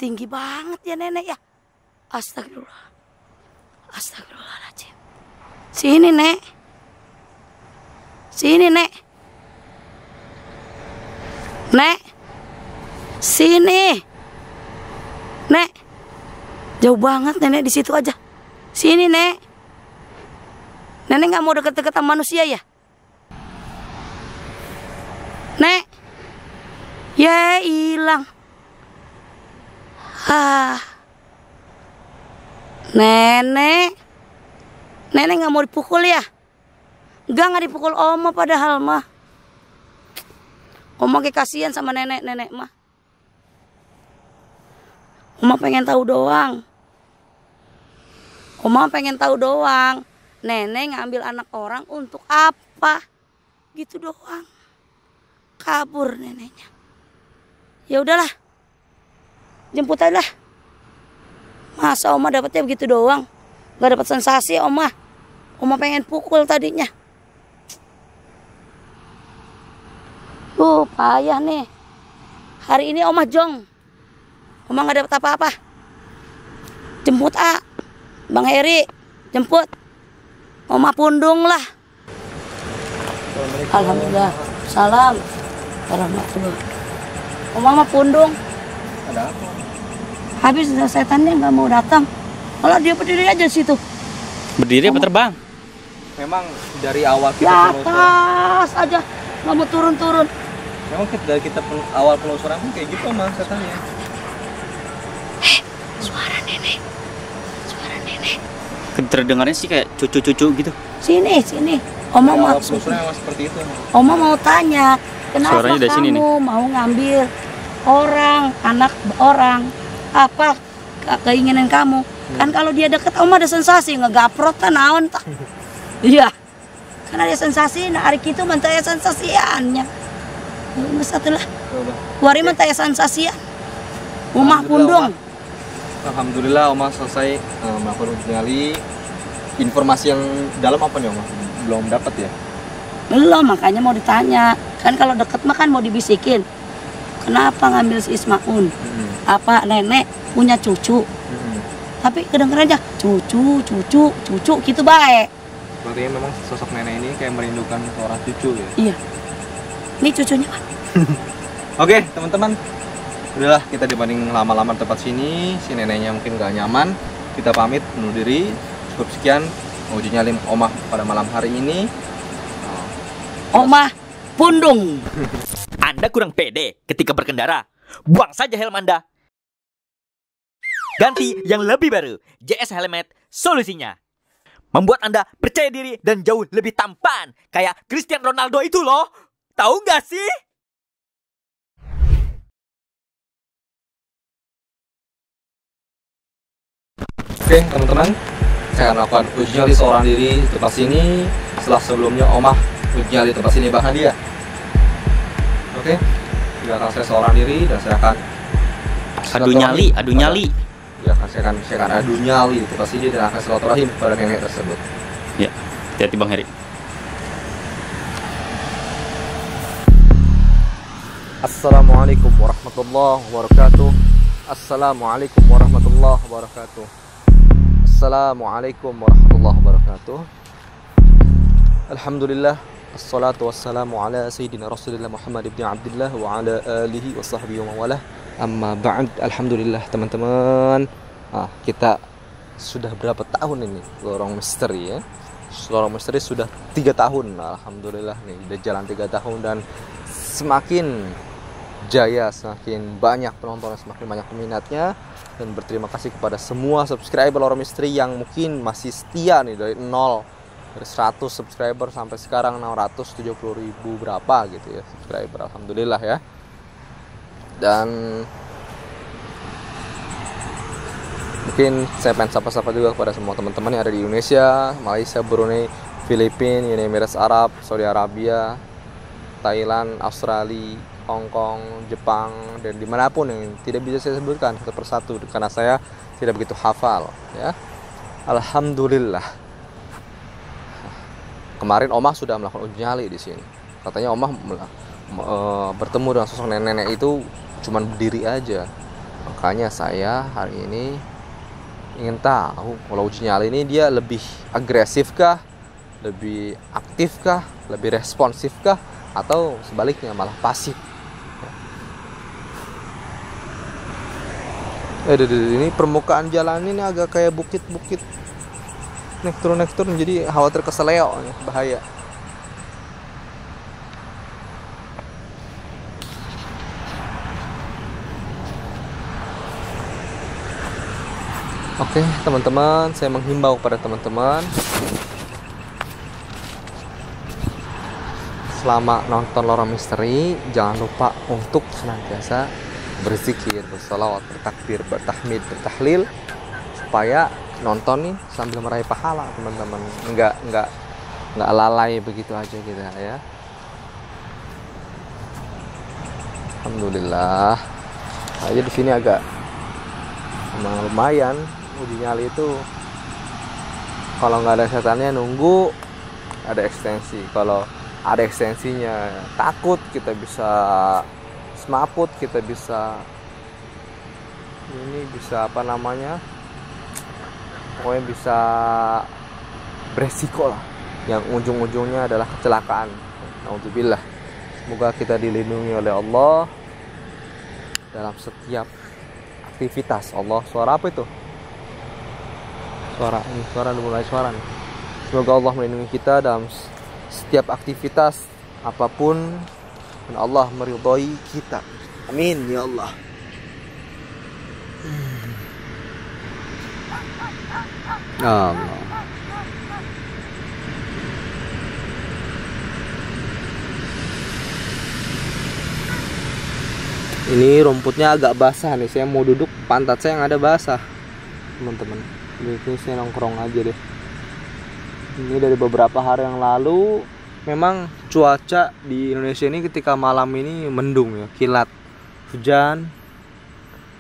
tinggi banget ya nenek ya, astagfirullah. Astagfirullahaladzim. Sini nek, sini nek, nek, sini, nek, jauh banget nenek di situ aja. Sini nek, nenek nggak mau deket-deket sama manusia ya, nek, ya hilang, ah. Nenek, nenek nggak mau dipukul ya? Enggak nggak dipukul oma padahal mah. Oma kayak kasihan sama nenek nenek mah. Oma pengen tahu doang. Oma pengen tahu doang. Nenek ngambil anak orang untuk apa? Gitu doang. Kabur neneknya. Ya udahlah, jemput aja lah. Masa oma dapatnya begitu doang, gak dapat sensasi oma. Oma pengen pukul tadinya. Uh, payah nih. Hari ini oma jong. Oma gak dapat apa-apa. Jemput A, Bang Heri, jemput. Oma pundung lah. Alhamdulillah. Salam. Warahmatullah. Oma mah pundung. Ada apa? Habis setannya nggak mau datang, kalau dia berdiri aja situ. Berdiri apa terbang? Memang dari awal kita ya, atas aja nggak mau turun-turun. Memang kita, dari kita awal penelusuran pun kayak gitu mah setannya. Hei, suara nenek, suara nenek. Terdengarnya sih kayak cucu-cucu gitu. Sini, sini. Oma mau seperti itu. Oma mau tanya, kenapa suaranya kamu sini, mau ngambil orang, anak orang? Apa keinginan kamu? Hmm. Kan kalau dia deket oma ada sensasi ngegaprot kan naon tak? Iya. Kan ada sensasi, nah hari itu mentaya sensasiannya. Mas satulah. Kuari mentaya sensasian. Omah pundung. Alhamdulillah omah selesai um, melakukan nyali. Informasi yang dalam apa nih omah? Belum dapat ya? Belum, makanya mau ditanya. Kan kalau deket mah kan mau dibisikin. Kenapa ngambil si Ismaun? Hmm. Apa nenek punya cucu? Hmm. Tapi kedengeran aja cucu, cucu, cucu gitu baik. Berarti memang sosok nenek ini kayak merindukan seorang cucu ya? Iya. Ini cucunya kan? Oke teman-teman, udahlah kita dibanding lama-lama tempat sini, si neneknya mungkin gak nyaman. Kita pamit undur diri. Cukup sekian uji nyali omah pada malam hari ini. Omah pundung. Anda kurang pede ketika berkendara. Buang saja helm Anda. Ganti yang lebih baru. J S Helmet solusinya. Membuat Anda percaya diri dan jauh lebih tampan. Kayak Cristiano Ronaldo itu loh. Tahu nggak sih? Oke teman-teman, saya akan melakukan uji nyali seorang diri di tempat sini. Setelah sebelumnya omah uji nyali tempat sini Pak Hadi ya. Oke, juga akan saya seorang diri dan saya akan adu nyali, adu nyali. Ya, saya akan saya akan adu nyali itu pasti dia akan silaturahim kepada nenek tersebut. Ya, hati-hati Bang Heri. Assalamualaikum warahmatullahi wabarakatuh. Assalamualaikum warahmatullahi wabarakatuh. Assalamualaikum warahmatullahi wabarakatuh. Alhamdulillah, assalatu wassalamu ala sayyidina rasulillah Muhammad ibn Abdullah wa ala alihi wa sahbihi wa mawalah. Amma ba'd. Alhamdulillah teman-teman, ah, kita sudah berapa tahun ini Lorong Misteri ya? Lorong Misteri sudah tiga tahun. Alhamdulillah nih, udah jalan tiga tahun dan semakin jaya, semakin banyak penonton, semakin banyak peminatnya. Dan berterima kasih kepada semua subscriber Lorong Misteri yang mungkin masih setia nih dari nol, dari seratus subscriber sampai sekarang enam ratus tujuh puluh ribu berapa gitu ya subscriber. Alhamdulillah ya. Dan mungkin saya pengen sapa-sapa juga kepada semua teman-teman yang ada di Indonesia, Malaysia, Brunei, Filipina, Uni Emirat Arab, Saudi Arabia, Thailand, Australia, Hong Kong, Jepang, dan dimanapun yang tidak bisa saya sebutkan satu persatu karena saya tidak begitu hafal ya. Alhamdulillah. Kemarin Omah sudah melakukan uji nyali di sini. Katanya Omah e, bertemu dengan sosok nenek-nenek itu cuman berdiri aja. Makanya saya hari ini ingin tahu kalau uji nyali ini dia lebih agresif kah, lebih aktif kah, lebih responsif kah, atau sebaliknya malah pasif. Eh, ini permukaan jalan ini agak kayak bukit-bukit. Naik turun, naik turun, jadi khawatir keseleo, bahaya. Oke teman-teman, saya menghimbau kepada teman-teman, selama nonton Lorong Misteri jangan lupa untuk senantiasa berzikir, bersolawat, bertakbir, bertahmid, bertahlil, supaya nonton nih sambil meraih pahala teman-teman, nggak nggak nggak lalai begitu aja gitu ya. Alhamdulillah aja di sini agak emang lumayan uji nyali itu, kalau nggak ada setannya nunggu ada ekstensi, kalau ada ekstensinya takut kita bisa semaput, kita bisa ini, bisa apa namanya, pokoknya bisa beresiko lah, yang ujung-ujungnya adalah kecelakaan. Alhamdulillah, semoga kita dilindungi oleh Allah dalam setiap aktivitas. Allah, suara apa itu? Suara ini, suara mulai suara nih. Semoga Allah melindungi kita dalam setiap aktivitas apapun dan Allah meridhai kita. Amin ya Allah. Allah. Ini rumputnya agak basah nih. Saya mau duduk, pantat saya yang ada basah, teman-teman. Jadi saya nongkrong aja deh. Ini dari beberapa hari yang lalu, memang cuaca di Indonesia ini ketika malam ini mendung ya, kilat, hujan,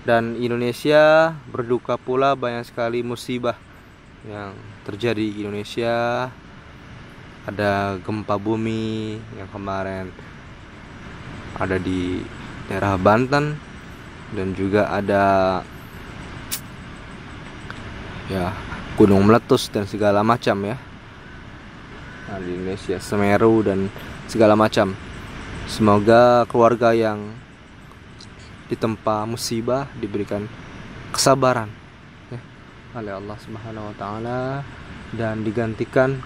dan Indonesia berduka pula banyak sekali musibah yang terjadi di Indonesia. Ada gempa bumi yang kemarin ada di daerah Banten, dan juga ada ya gunung meletus dan segala macam ya. Nah, di Indonesia Semeru dan segala macam. Semoga keluarga yang ditempa musibah diberikan kesabaran oleh Allah Subhanahu wa Ta'ala, dan digantikan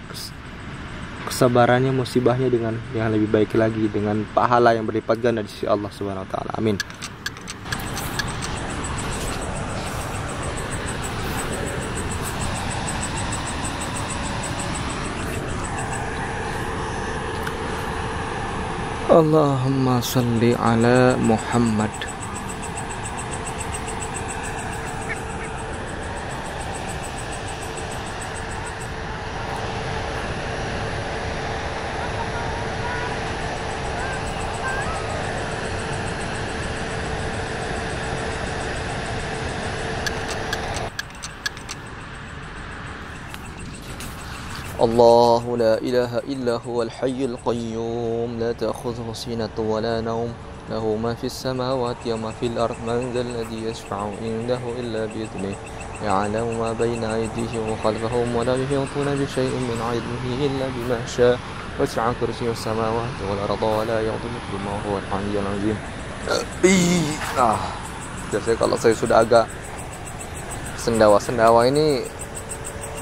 kesabarannya, musibahnya dengan yang lebih baik lagi, dengan pahala yang berlipat ganda di sisi Allah Subhanahu wa Ta'ala. Amin. Allahumma salli ala Muhammad. الله لا إله إلا هو الحي القيوم لا تأخذه سنة ولا نوم له ما في السماوات وما في الأرض من ذا الذي يشفع عنده إلا بإذنه يعلم ما بين أيديهم وخلفهم ولا يحيطون بشيء من علمه إلا بما شاء وسع كرسيه السماوات والأرض ولا يعظمه بما هو العلي العظيم. Ah, biasanya kalau saya sudah agak sendawa-sendawa ini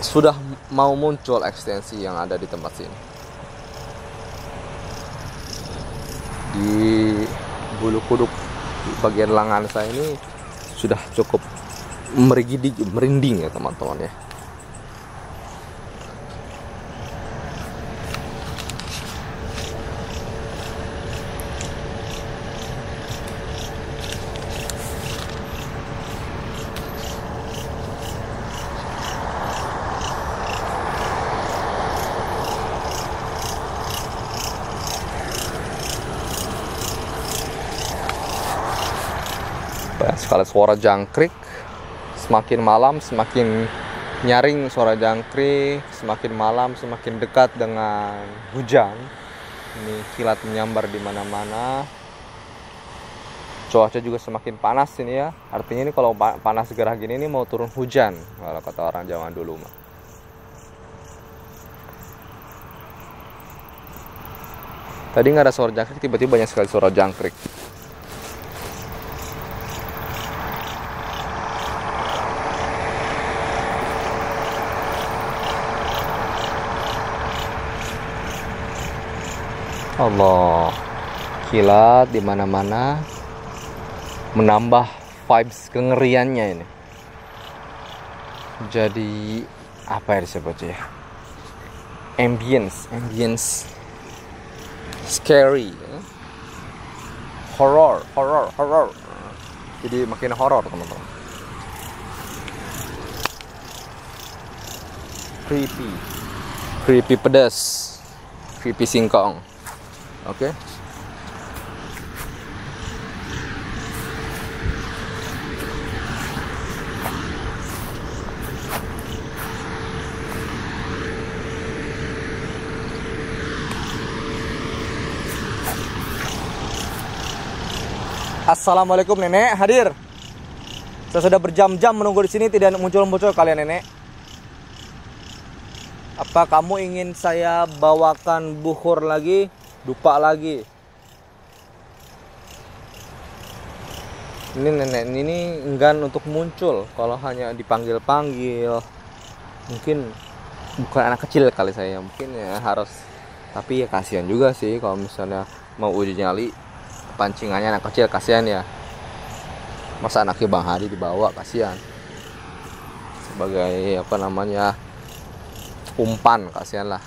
sudah mau muncul ekstensi yang ada di tempat sini. Di bulu kuduk di bagian lengan saya ini sudah cukup merigiding, merinding ya teman-teman ya. Sekali suara jangkrik, semakin malam semakin nyaring suara jangkrik, semakin malam semakin dekat dengan hujan. Ini kilat menyambar di mana-mana. Cuaca juga semakin panas ini ya. Artinya ini kalau panas gerah gini ini mau turun hujan kalau kata orang zaman dulu mah. Tadi nggak ada suara jangkrik, tiba-tiba banyak sekali suara jangkrik. Allah, kilat di mana-mana menambah vibes kengeriannya ini. Jadi apa ya disebutnya? Ambience, ambience scary, horror, horror, horror. Jadi makin horror teman-teman. Creepy, creepy pedas, creepy singkong. Oke. Okay. Assalamualaikum Nenek, hadir. Saya sudah berjam-jam menunggu di sini tidak muncul-muncul kalian Nenek. Apa kamu ingin saya bawakan buhur lagi? Lupa lagi. Ini nenek ini enggan untuk muncul. Kalau hanya dipanggil-panggil, mungkin bukan anak kecil kali saya. Mungkin ya harus. Tapi ya kasihan juga sih kalau misalnya mau uji nyali pancingannya anak kecil, kasihan ya. Masa anaknya Bang Hadi dibawa, kasihan. Sebagai apa namanya, umpan, kasihan lah.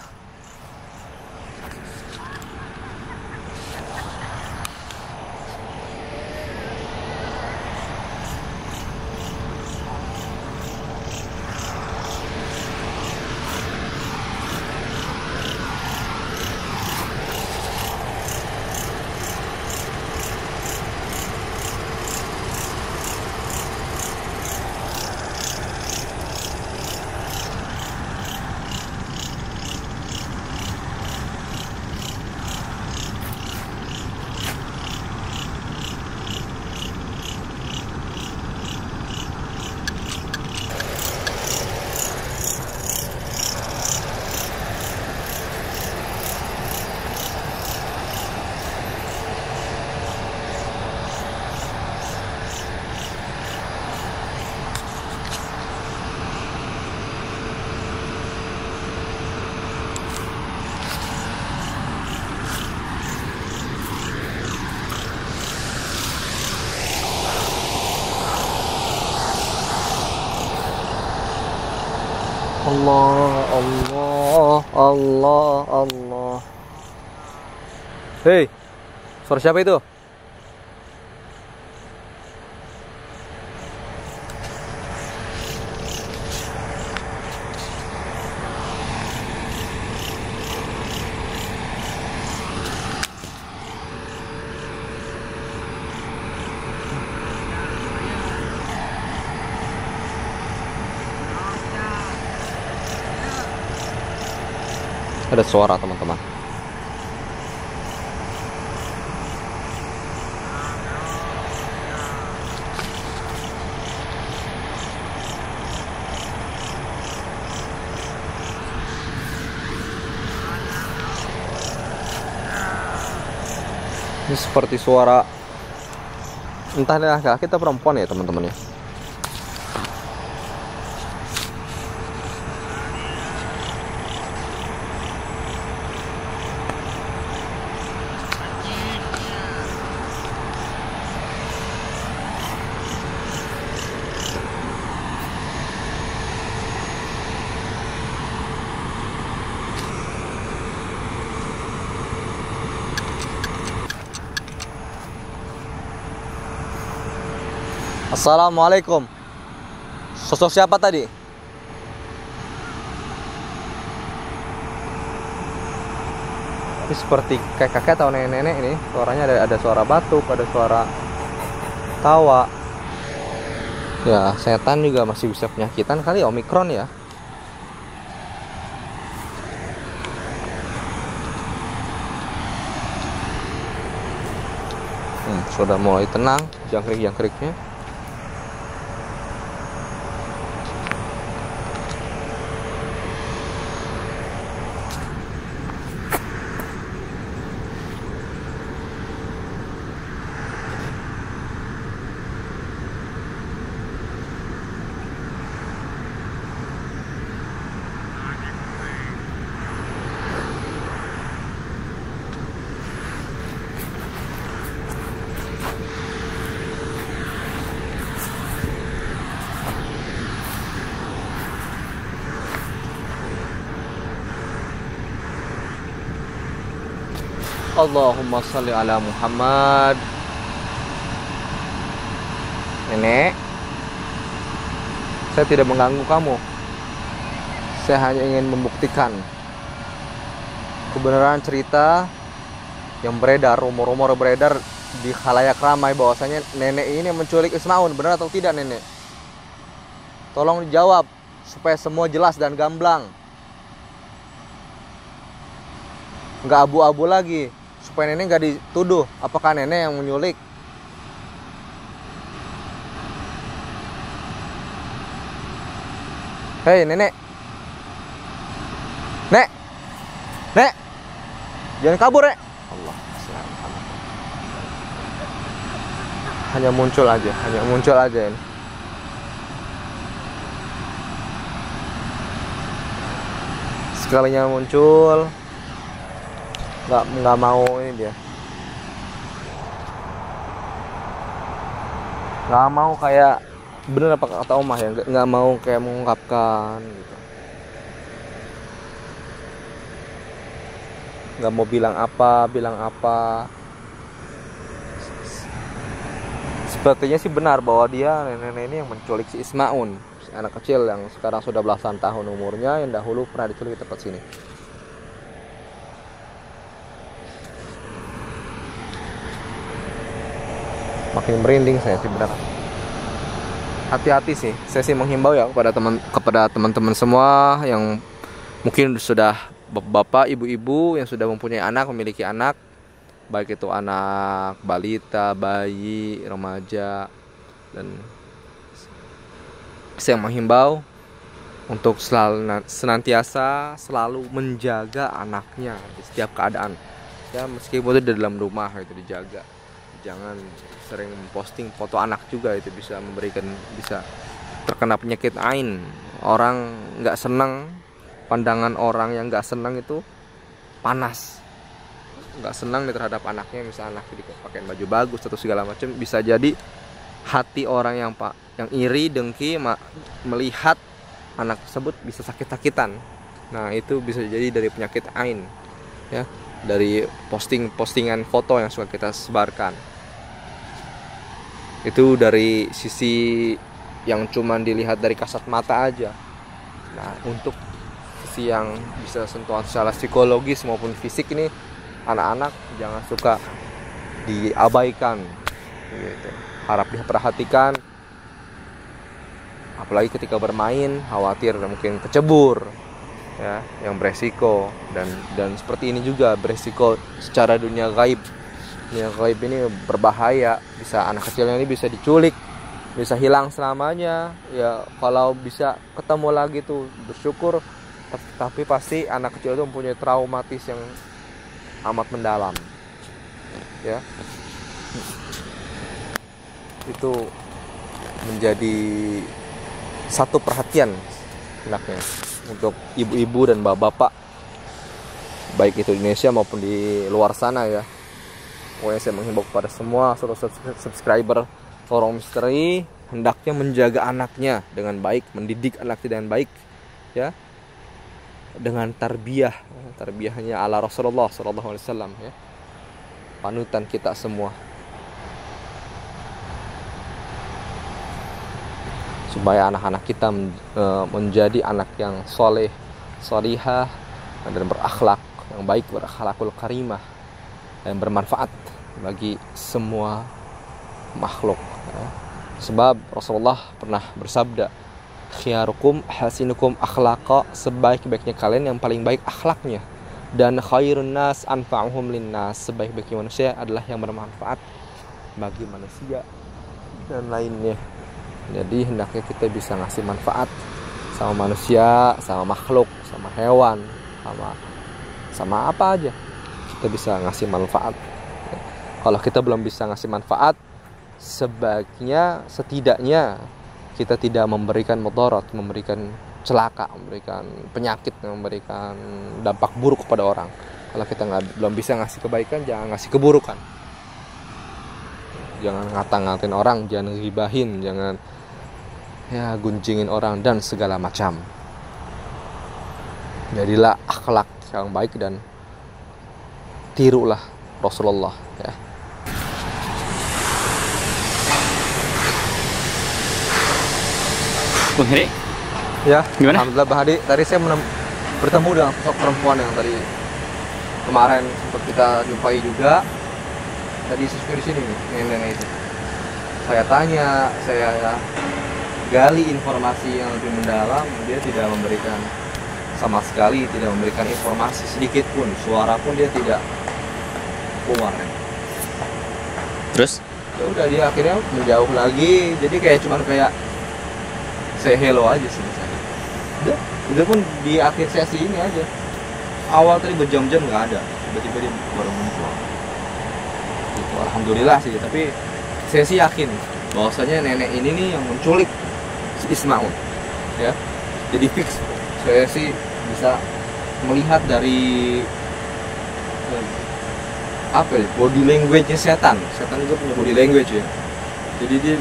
Allah, Allah, Allah, Allah. Hei, suara siapa itu? Ada suara teman-teman. Ini seperti suara entah ini laki-laki atau perempuan ya teman-teman ya. Assalamualaikum. Sosok siapa tadi? Ini seperti kayak kakek atau nenek-nenek ini. Suaranya ada, ada suara batuk, ada suara tawa. Ya, setan juga masih bisa penyakitan kali, Omikron ya. Hmm, sudah mulai tenang jangkrik-jangkriknya. Allahumma salli ala Muhammad. Nenek, saya tidak mengganggu kamu. Saya hanya ingin membuktikan kebenaran cerita yang beredar, rumor-rumor beredar di khalayak ramai bahwasanya nenek ini menculik Ismaun. Benar atau tidak, nenek? Tolong dijawab supaya semua jelas dan gamblang. Nggak abu-abu lagi. Supaya nenek nggak dituduh, apakah nenek yang menyulik? Hei nenek, nek, nek, jangan kabur nek. Allah, hanya muncul aja, hanya muncul aja ini. Sekalinya muncul. Nggak, nggak mau ini dia. Nggak mau kayak bener apa kata Omah ya, nggak, nggak mau kayak mengungkapkan gitu. Nggak mau bilang apa, bilang apa. Sepertinya sih benar bahwa dia nenek-nenek ini yang menculik si Ismaun, si anak kecil yang sekarang sudah belasan tahun umurnya, yang dahulu pernah diculik di tempat sini. Makin merinding saya sih benar. Hati-hati sih. Saya sih menghimbau ya kepada teman kepada teman-teman semua yang mungkin sudah bapak, ibu-ibu yang sudah mempunyai anak, memiliki anak, baik itu anak balita, bayi, remaja, dan saya menghimbau untuk selalu senantiasa selalu menjaga anaknya di setiap keadaan. Ya meskipun itu di dalam rumah itu dijaga. Jangan sering memposting foto anak juga, itu bisa memberikan, bisa terkena penyakit ain. Orang nggak senang, pandangan orang yang nggak senang itu panas, nggak senang nih terhadap anaknya. Misal anak dipakai baju bagus atau segala macam, bisa jadi hati orang yang pak yang iri dengki melihat anak tersebut bisa sakit-sakitan. Nah itu bisa jadi dari penyakit ain ya, dari posting-postingan foto yang suka kita sebarkan. Itu dari sisi yang cuman dilihat dari kasat mata aja. Nah untuk sisi yang bisa sentuhan secara psikologis maupun fisik ini, anak-anak jangan suka diabaikan gitu. Harap diperhatikan. Apalagi ketika bermain, khawatir mungkin kecebur ya, yang beresiko. Dan dan seperti ini juga beresiko secara dunia gaib. Ya, gaib ini berbahaya, bisa anak kecilnya ini bisa diculik, bisa hilang selamanya. Ya kalau bisa ketemu lagi tuh bersyukur, tapi pasti anak kecil itu mempunyai traumatis yang amat mendalam. ya, itu menjadi satu perhatian enaknya untuk ibu-ibu dan bapak-bapak, baik itu di Indonesia maupun di luar sana ya. Pokoknya saya menghimbau kepada semua seluruh subscriber Lorong Misteri, hendaknya menjaga anaknya dengan baik, mendidik anaknya dengan baik ya, dengan tarbiyah, tarbiyahnya ala Rasulullah sallallahu alaihi wasallam ya. Panutan kita semua. Supaya anak-anak kita menjadi anak yang soleh, solihah, dan berakhlak yang baik, berakhlakul karimah, dan bermanfaat bagi semua makhluk. Sebab Rasulullah pernah bersabda, khiyarukum hasinukum akhlaqa, sebaik-baiknya kalian yang paling baik akhlaknya, dan khairun nas anfa'uhum linnas, sebaik-baiknya manusia adalah yang bermanfaat bagi manusia dan lainnya. Jadi hendaknya kita bisa ngasih manfaat sama manusia, sama makhluk, sama hewan, sama sama apa aja kita bisa ngasih manfaat. Kalau kita belum bisa ngasih manfaat, sebaiknya setidaknya kita tidak memberikan mudarat, memberikan celaka, memberikan penyakit, memberikan dampak buruk kepada orang. Kalau kita nggak belum bisa ngasih kebaikan, jangan ngasih keburukan. Jangan ngata-ngatain orang, jangan gibahin, jangan ya guncingin orang dan segala macam. Jadilah akhlak yang baik dan tirulah Rasulullah ya. Bang Heri? Ya, gimana? Alhamdulillah Bang Hadi, tadi saya bertemu dengan perempuan yang tadi kemarin sempat kita jumpai juga. Tadi sesuai di sini, nenek itu. Saya tanya, saya gali informasi yang lebih mendalam, dia tidak memberikan sama sekali, tidak memberikan informasi sedikit pun, suara pun dia tidak keluar. Terus? Ya udah, dia akhirnya menjauh lagi, jadi kayak cuman kayak say hello aja sih misalnya. Udah, udah pun di akhir sesi ini aja. Awal tadi berjam-jam nggak ada, tiba-tiba dia baru muncul. Alhamdulillah sih, tapi saya sih yakin bahwasanya nenek ini nih yang menculik si Ismaun ya. Jadi fix saya sih bisa melihat dari eh, apa ya, body language-nya setan. Setan itu punya body language ya. Jadi dia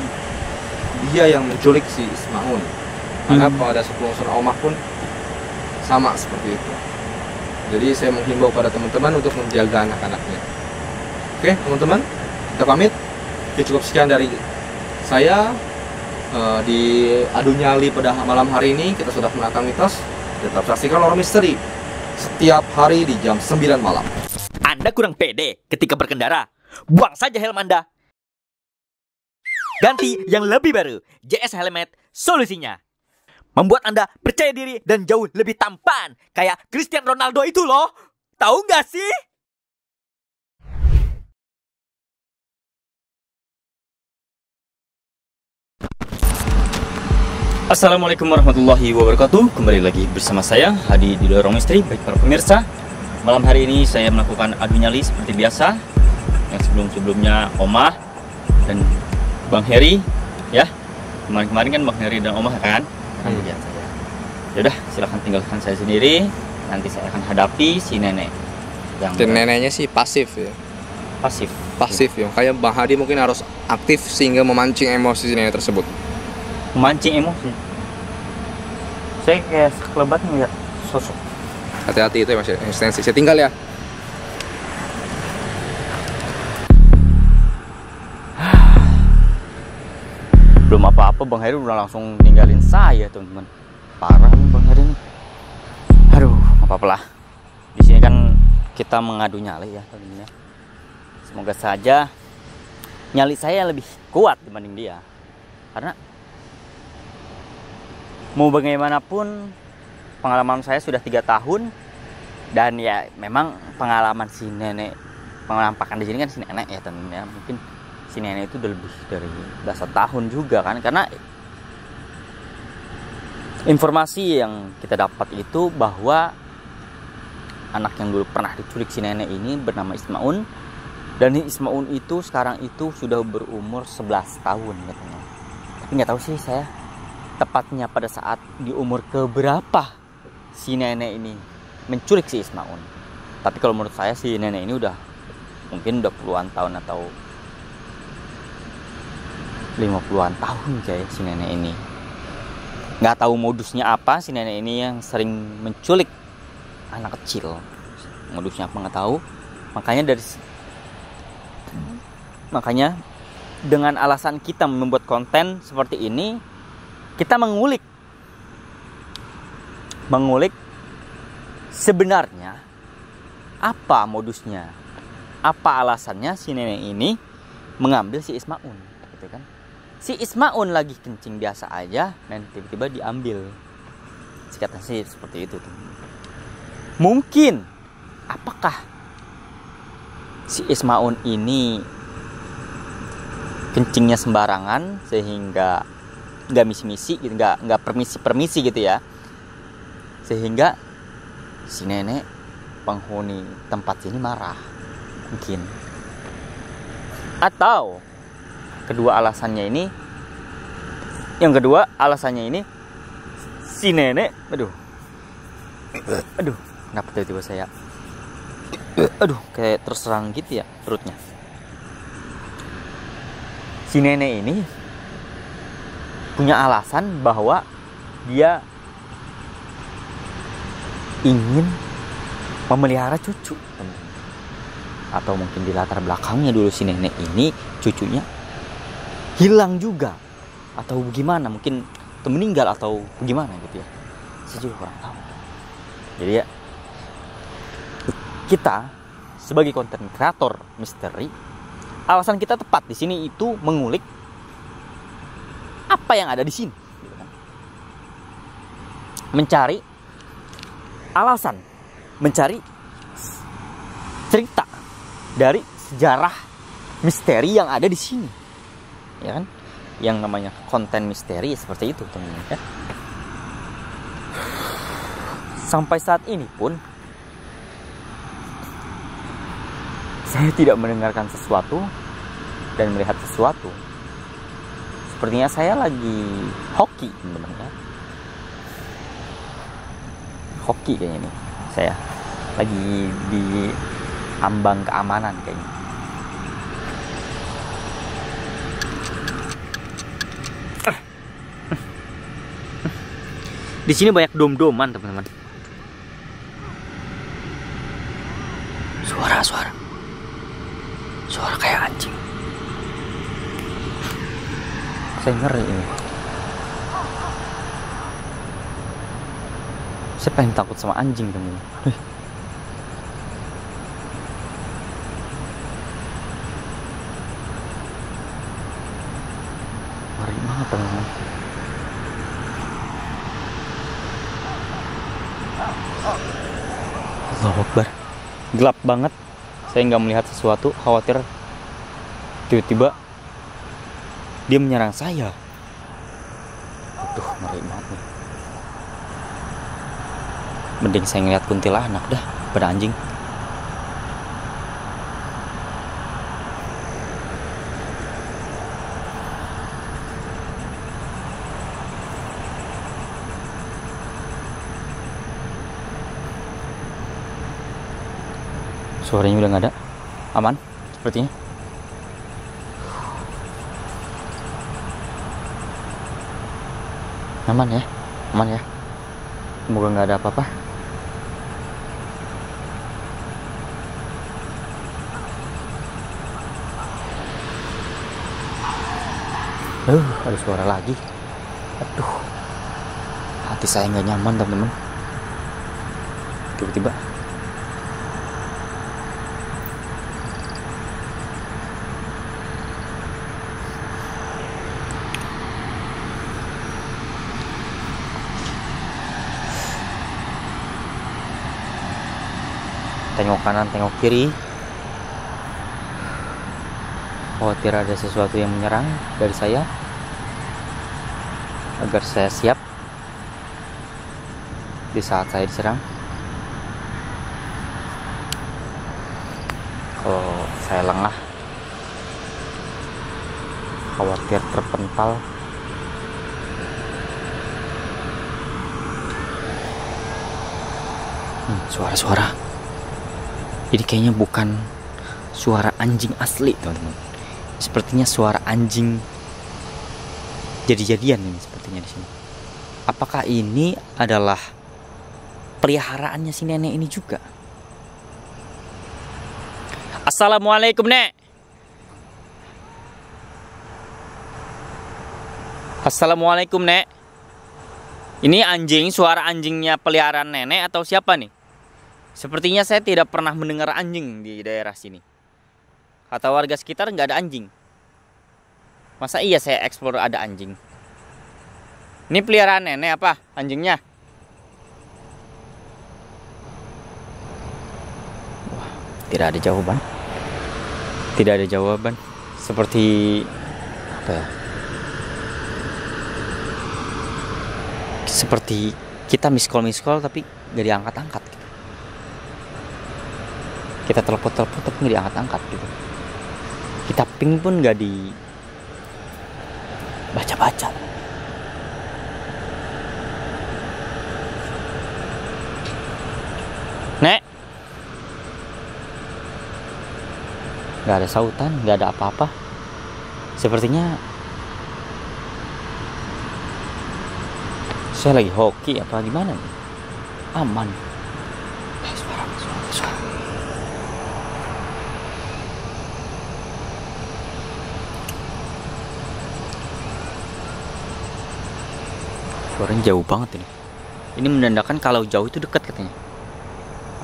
dia yang menculik si Ismaun. Karena hmm. pada sepuluh omah pun sama seperti itu. Jadi saya menghimbau pada teman-teman untuk menjaga anak-anaknya. Oke teman-teman, kita pamit. Oke, cukup sekian dari saya uh, di Adu Nyali pada malam hari ini. Kita sudah menakar mitos. Tetap saksikan Lorong Misteri setiap hari di jam sembilan malam. Anda kurang pede ketika berkendara? Buang saja helm Anda, ganti yang lebih baru. J S Helmet solusinya, membuat Anda percaya diri dan jauh lebih tampan, kayak Cristiano Ronaldo itu loh. Tahu nggak sih? Assalamualaikum warahmatullahi wabarakatuh. Kembali lagi bersama saya Hadi di Lorong Misteri. Baik para pemirsa, malam hari ini saya melakukan adu nyali seperti biasa. Yang sebelum-sebelumnya Omah dan Bang Heri ya. Kemarin-kemarin kan Bang Heri dan Omah kan. Kemudian saya, yaudah silahkan tinggalkan saya sendiri. Nanti saya akan hadapi si nenek. Yang dan neneknya sih pasif ya. Pasif. Pasif ya. Kayak Bang Hadi mungkin harus aktif sehingga memancing emosi si nenek tersebut. Memancing emosi. Saya kayak sekelebat ngeliat sosok. Hati-hati itu ya, masih eksistensi. Saya tinggal ya. Belum apa-apa Bang Heri udah langsung ninggalin saya, teman-teman. Parah nih Bang Heri ini. Aduh, apa-apalah. Di sini kan kita mengadu nyali ya, teman-teman. Semoga saja nyali saya lebih kuat dibanding dia. Karena mau bagaimanapun pengalaman saya sudah tiga tahun, dan ya memang pengalaman si nenek, pengalampakan di sini kan si nenek ya teman-teman ya, mungkin si nenek itu udah lebih dari belasan tahun juga kan, karena informasi yang kita dapat itu bahwa anak yang dulu pernah diculik si nenek ini bernama Ismaun Dan Ismaun itu sekarang itu sudah berumur sebelas tahun katanya. Tapi nggak tahu sih saya tepatnya pada saat di umur keberapa si nenek ini menculik si Ismaun. Tapi kalau menurut saya si nenek ini udah mungkin udah puluhan tahun atau lima puluhan tahun kayak si nenek ini. Nggak tahu modusnya apa si nenek ini yang sering menculik anak kecil. Modusnya apa nggak tahu. Makanya dari makanya dengan alasan kita membuat konten seperti ini, kita mengulik mengulik sebenarnya apa modusnya, apa alasannya si nenek ini mengambil si Ismaun, gitu kan? Si Ismaun lagi kencing biasa aja dan tiba-tiba diambil. Sikatan sih seperti itu tuh. Mungkin apakah si Ismaun ini kencingnya sembarangan sehingga nggak misi-misi gitu, nggak nggak permisi-permisi gitu ya, sehingga si nenek penghuni tempat ini marah mungkin. Atau kedua alasannya ini, yang kedua alasannya ini si nenek, aduh, aduh, kenapa tiba-tiba saya, aduh, kayak terserang gitu ya perutnya. Si nenek ini punya alasan bahwa dia ingin memelihara cucu, atau mungkin di latar belakangnya dulu si nenek ini cucunya hilang juga atau bagaimana, mungkin meninggal atau bagaimana gitu ya, saya juga kurang tahu. Jadi ya kita sebagai konten kreator misteri, alasan kita tepat di sini itu mengulik apa yang ada di sini, mencari alasan, mencari cerita dari sejarah misteri yang ada di sini. Ya kan, yang namanya konten misteri seperti itu teman-teman ya. Sampai saat ini pun saya tidak mendengarkan sesuatu dan melihat sesuatu. Sepertinya saya lagi hoki teman-teman ya. Hoki kayaknya nih, saya lagi di ambang keamanan kayaknya. Di sini banyak dom-doman teman-teman. Suara-suara, suara kayak anjing. Saya ngeri ini. Saya pengen takut sama anjing teman-teman. Ngeri banget teman-teman. Allahu Akbar. Gelap banget. Saya nggak melihat sesuatu, khawatir tiba-tiba dia menyerang saya. Aduh, ngeri banget nih. Mending saya ngeliat kuntilanak dah pada anjing. Suaranya udah nggak ada, aman sepertinya. Aman ya, aman ya. Semoga nggak ada apa-apa. Aduh, ada suara lagi. Aduh, hati saya nggak nyaman teman-teman. Tiba-tiba. Tengok kanan, tengok kiri. Khawatir ada sesuatu yang menyerang dari saya, agar saya siap di saat saya diserang. Kalau saya lengah, khawatir terpental. Suara-suara hmm, ini kayaknya bukan suara anjing asli, teman-teman. Sepertinya suara anjing jadi-jadian ini sepertinya di sini. Apakah ini adalah peliharaannya si nenek ini juga? Assalamualaikum, Nek. Assalamualaikum, Nek. Ini anjing, suara anjingnya peliharaan nenek atau siapa nih? Sepertinya saya tidak pernah mendengar anjing di daerah sini. Atau warga sekitar nggak ada anjing. Masa iya saya eksplor ada anjing? Ini peliharaan nenek apa anjingnya? Wah, tidak ada jawaban. Tidak ada jawaban. Seperti apa ya? Seperti kita miskol-miskol tapi nggak diangkat-angkat gitu. Kita telepon-telepon tapi nggak diangkat-angkat gitu. Kita ping pun nggak di baca-baca. Nek, nggak ada sautan, nggak ada apa-apa. Sepertinya saya lagi hoki apa gimana nih? Aman. Eh, suara, suara, suara. Suaranya jauh banget ini. Ini menandakan kalau jauh itu dekat katanya.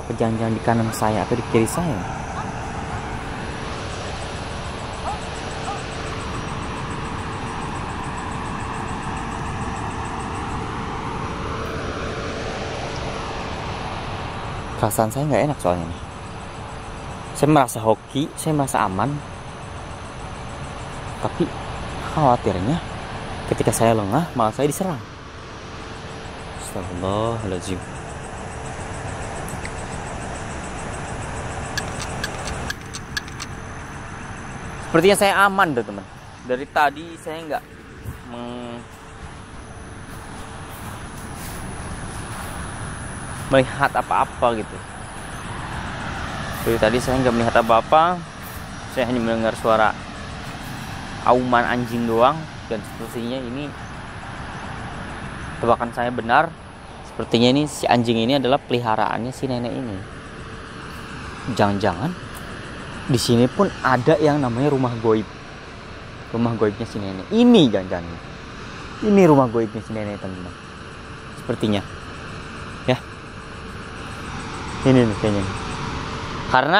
Apa jangan-jangan di kanan saya atau di kiri saya? Perasaan saya nggak enak soalnya nih. Saya merasa hoki, saya merasa aman, tapi khawatirnya ketika saya lengah malah saya diserang. Astagfirullahaladzim. Sepertinya saya aman tuh teman. Dari tadi saya nggak meng... melihat apa-apa gitu. Jadi tadi saya nggak melihat apa-apa, saya hanya mendengar suara auman anjing doang. Dan sepertinya ini tebakan saya benar. Sepertinya ini si anjing ini adalah peliharaannya si nenek ini. Jangan-jangan di sini pun ada yang namanya rumah goib. Rumah goibnya si nenek ini, jangan-jangan ini rumah goibnya si nenek, teman-teman. Sepertinya. Ini nih kayaknya. Karena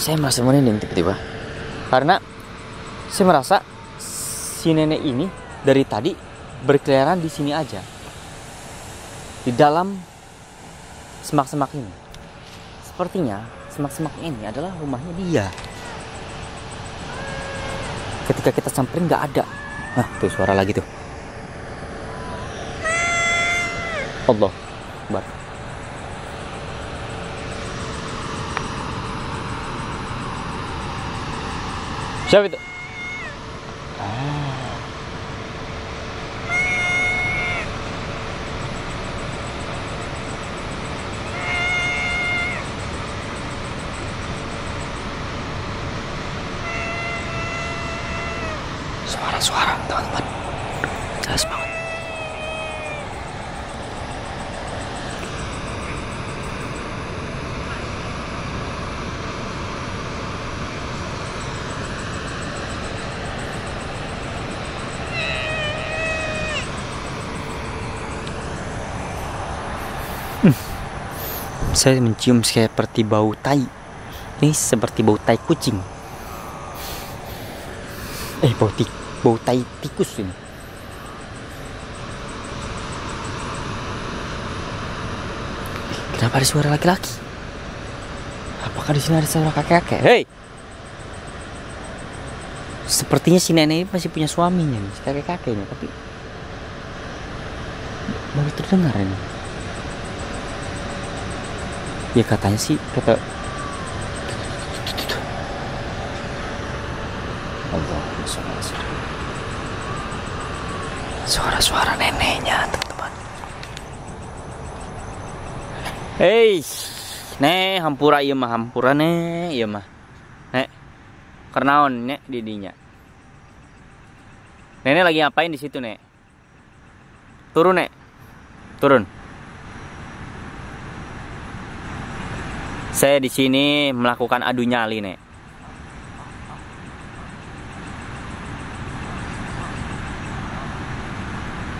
saya merasa merinding tiba-tiba. Karena saya merasa si nenek ini dari tadi berkeliaran di sini aja. Di dalam semak-semak ini. Sepertinya semak-semak ini adalah rumahnya dia. Ketika kita samperin nggak ada. Nah, tuh suara lagi tuh. Allah. Bar. Siapa itu? Ah. Suara-suara, teman-teman. Jelas banget. Saya mencium seperti bau tai. Ini seperti bau tai kucing. Eh, bau, ti bau tai tikus ini. Eh, kenapa ada suara laki-laki? Apakah di sini ada suara kakek-kakek? Hei! Sepertinya si nenek ini masih punya suaminya nih, si kakek-kakeknya, tapi baru terdengar ini. Ya katanya sih, kata Suara-suara neneknya, teman-teman. Hei, nih hampura ieu mah, hampura nih ieu mah. Nek, karnaon nek didinya. Nenek lagi ngapain di situ, Nek? Turun, Nek. Turun. Saya di sini melakukan adu nyali, Nek.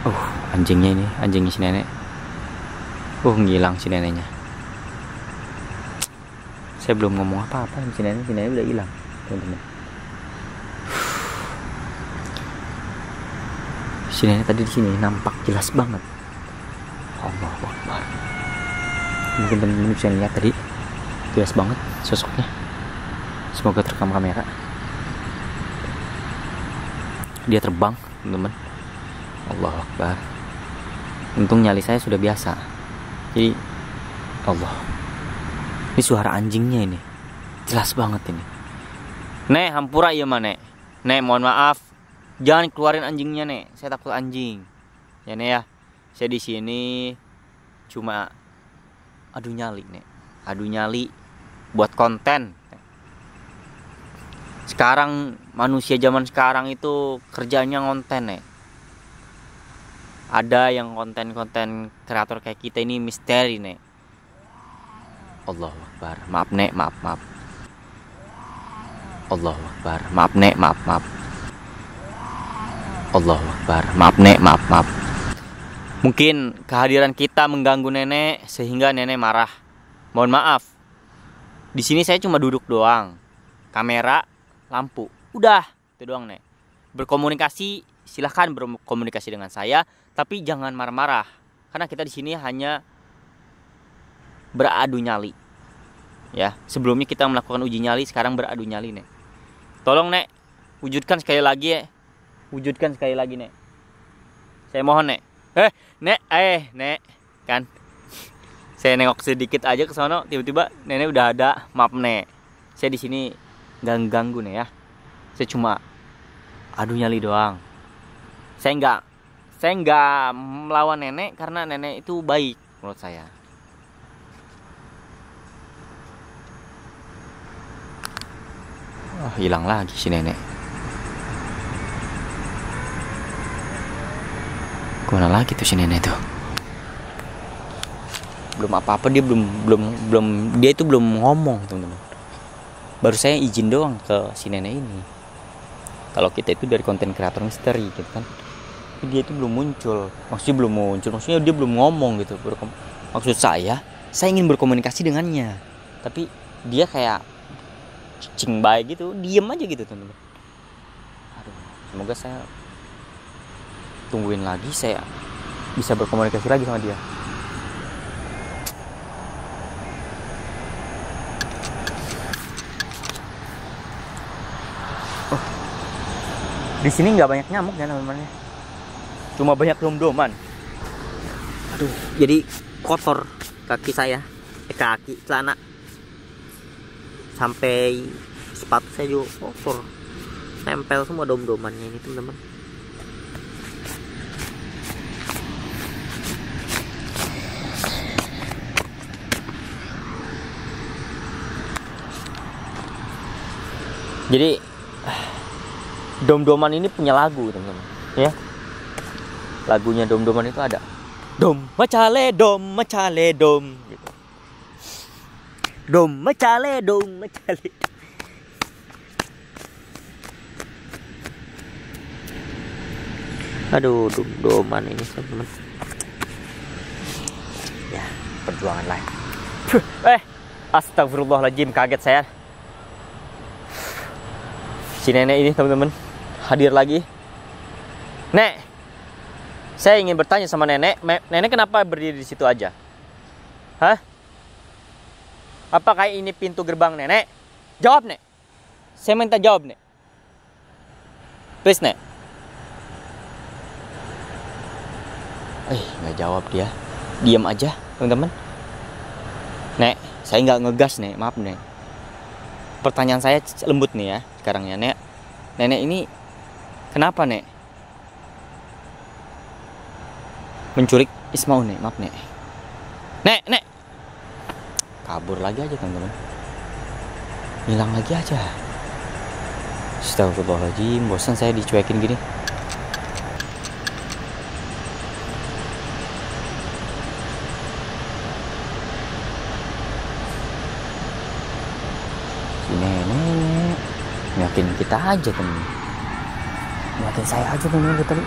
Uh, anjingnya ini, anjingnya si nenek. Uh, ngilang si neneknya. Saya belum ngomong apa-apa, si nenek, si nenek udah hilang, teman-teman. Si nenek tadi di sini nampak jelas banget. Allahu Akbar. Mungkin teman-teman bisa lihat tadi, jelas banget sosoknya. Semoga terekam kamera. Dia terbang, teman-teman. Allahu Akbar. Untung nyali saya sudah biasa. Jadi Allah. Ini suara anjingnya ini. Jelas banget ini. Nek, hampura ya mah, Nek. Nek, mohon maaf. Jangan keluarin anjingnya, Nek. Saya takut anjing. Ya, Nek ya. Saya di sini cuma adu nyali, Nek. Adu nyali buat konten. Sekarang manusia zaman sekarang itu kerjanya ngonten, Nek. Ada yang konten-konten kreator kayak kita ini misteri, Nek. Allahu Akbar. Maaf, Nek, maaf, maaf. Allahu Akbar. Maaf, Nek, maaf, maaf. Allahu Akbar. Maaf, Nek, maaf, maaf. Mungkin kehadiran kita mengganggu nenek sehingga nenek marah. Mohon maaf. Di sini saya cuma duduk doang. Kamera, lampu. Udah, itu doang, Nek. Berkomunikasi, silahkan berkomunikasi dengan saya, tapi jangan marah-marah karena kita di sini hanya beradu nyali. Ya, sebelumnya kita melakukan uji nyali, sekarang beradu nyali, Nek. Tolong, Nek, wujudkan sekali lagi, Nek. Wujudkan sekali lagi, Nek. Saya mohon, Nek. Eh, Nek, eh, Nek, kan. Saya nengok sedikit aja ke sono, tiba-tiba nenek udah ada. Maaf, Nek. Saya di sini gak ganggu, Nek, ya. Saya cuma adu nyali doang. Saya nggak, saya nggak melawan nenek karena nenek itu baik menurut saya. Oh, hilang lagi si nenek. Kemana lagi tuh si nenek tuh? Belum apa-apa, dia belum belum belum dia itu belum ngomong, teman-teman. Baru saya izin doang ke si nenek ini. Kalau kita itu dari konten kreator misteri, gitu kan? Dia itu belum muncul, maksudnya belum muncul, maksudnya dia belum ngomong gitu. Maksud saya, saya ingin berkomunikasi dengannya, tapi dia kayak cing bay gitu, diem aja gitu, teman-teman. Aduh, semoga saya tungguin lagi, saya bisa berkomunikasi lagi sama dia. Oh, di sini nggak banyak nyamuk ya, teman-teman. Cuma banyak dom-doman. Aduh, jadi kotor kaki saya, eh, kaki celana sampai sepatu saya juga kotor, nempel semua dom-domannya ini, teman-teman. Jadi dom-doman ini punya lagu, teman-teman, ya. Lagunya dom-doman itu ada dom macale dom macale dom gitu. Dom macale dom macale. Aduh, dom-doman ini, teman-teman. Ya, perjuangan lain. Eh, astagfirullahaladzim, kaget saya. Si nenek ini, teman-teman, hadir lagi. Nek, saya ingin bertanya sama nenek, nenek kenapa berdiri di situ aja? Hah? Apakah ini pintu gerbang nenek? Jawab, Nek. Saya minta jawab, Nek. Please, Nek. Eh, nggak jawab dia. Diam aja, teman-teman. Nek, saya nggak ngegas, Nek. Maaf, Nek. Pertanyaan saya lembut nih ya sekarang ya, Nek. Nenek ini Kenapa, Nek? Menculik Ismaun, Nek. Maaf, Nek. Nek, Nek. Kabur lagi aja, teman-teman. Hilang lagi aja. Astagfirullahaladzim, bosan saya dicuekin gini. Makin kita aja temen, makin saya aja temen tadi.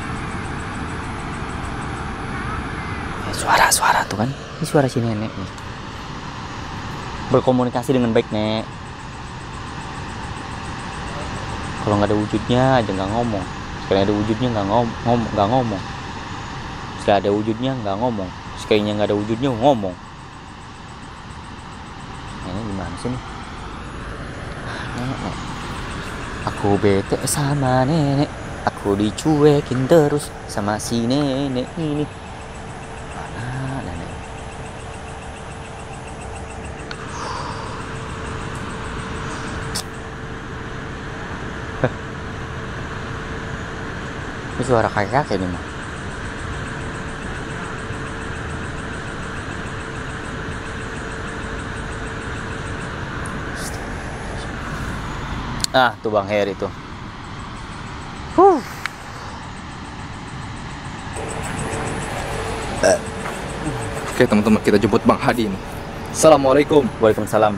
Suara-suara tuh kan, ini suara si nenek nih. Berkomunikasi dengan baik, Nek. Kalau nggak ada wujudnya aja nggak ngomong. Sekali ada wujudnya nggak ngom ngom nggak ngomong. Sekali ada wujudnya nggak ngomong. Sekalinya nggak ada wujudnya ngomong. Nenek gimana sih nih? Nenek. Aku bete sama nenek, aku dicuekin terus sama si nenek ini. Mana nenek? Ini suara kayak kakek nih mah. Ah, tuh Bang Heri tuh. Huh. Oke, teman-teman, kita jemput Bang Hadi ini. Assalamualaikum. Waalaikumsalam.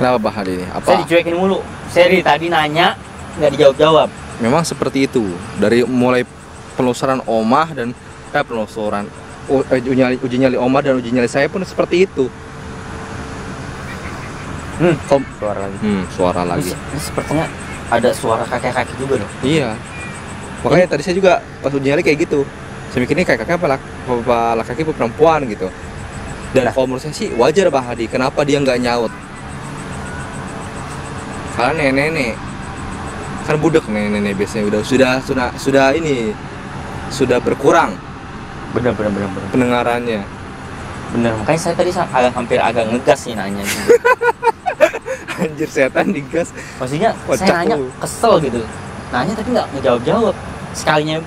Kenapa Bang Hadi ini? Apa? Saya dicuekin mulu. Saya dari tadi nanya, nggak dijawab-jawab. Memang seperti itu. Dari mulai penelusuran omah dan eh, penelusuran uji nyali, uji nyali omah dan uji nyali saya pun seperti itu. Hmm, kom. Suara lagi. Hmm, suara lagi. Ini sepertinya ada suara kakek-kakek juga loh. Iya. Makanya hmm. tadi saya juga pas uji nyali kayak gitu. Saya mikirnya kakek-kakek apa laki-laki apa perempuan gitu. Dan nah, kalau menurut saya sih wajar Pak Hadi. Kenapa dia nggak nyaut? Karena nenek-nenek kan budek, nenek-nenek biasanya udah sudah sudah sudah ini sudah berkurang. Benar, benar, benar, benar. Pendengarannya. Benar. Makanya saya tadi agak hampir agak ngegas sih nanya. Anjir, setan digas. Maksudnya kocak, saya nanya kesel gitu. Nanya tapi nggak ngejawab-jawab. Sekalinya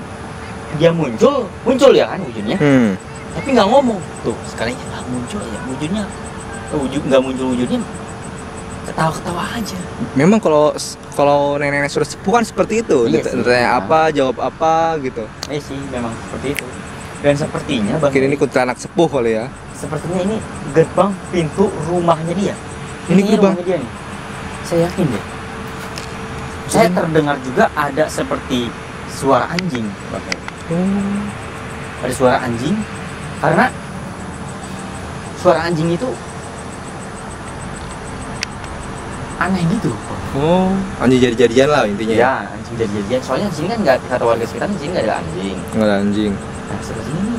dia muncul, muncul ya kan wujudnya. Hmm. Tapi nggak ngomong. Tuh, sekalinya nggak muncul ya wujudnya. Wujud nggak muncul wujudnya. Ketawa-ketawa aja. Memang kalau kalau nenek-nenek sudah sepuh kan seperti itu. Iya, tanya apa, jawab apa gitu. Iya sih, memang seperti itu. Dan sepertinya Bang, ini kuntilanak sepuh kali ya. Sepertinya ini gerbang pintu rumahnya dia. Ini gerbang dia nih. Saya yakin deh. Saya hmm. terdengar juga ada seperti suara anjing, Bang. Hmm. Ada suara anjing. Karena suara anjing itu aneh gitu. Oh, anjing jadi-jadian lah intinya. Ya, anjing jadi-jadian. Soalnya di sini kan nggak kata warga sekitar, di sini nggak ada anjing. Nggak ada anjing. Nah, seperti ini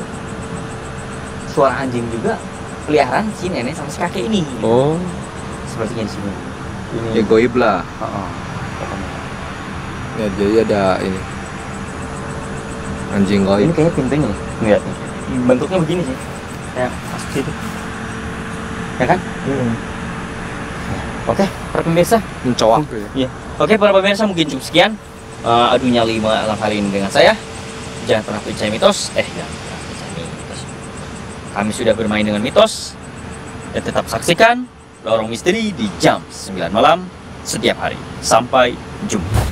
suara anjing juga peliharaan si nenek sama si kakek ini. Oh, sepertinya di sini. Ini ya goib lah. Oh, oh. Ya, jadi ada ini anjing goib. Ini kayaknya pintunya nih. Lihat nih. Bentuknya begini sih. Kayak masuk situ. Ya kan? Hmm. Oke, para pemirsa. Mencoak. Iya. Oke, para pemirsa mungkin cukup sekian. Uh, Adu Nyali malam hari ini dengan saya. Jangan pernah percaya mitos, eh jangan pernah percaya mitos. Kami sudah bermain dengan mitos. Dan tetap saksikan Lorong Misteri di jam sembilan malam setiap hari. Sampai jumpa.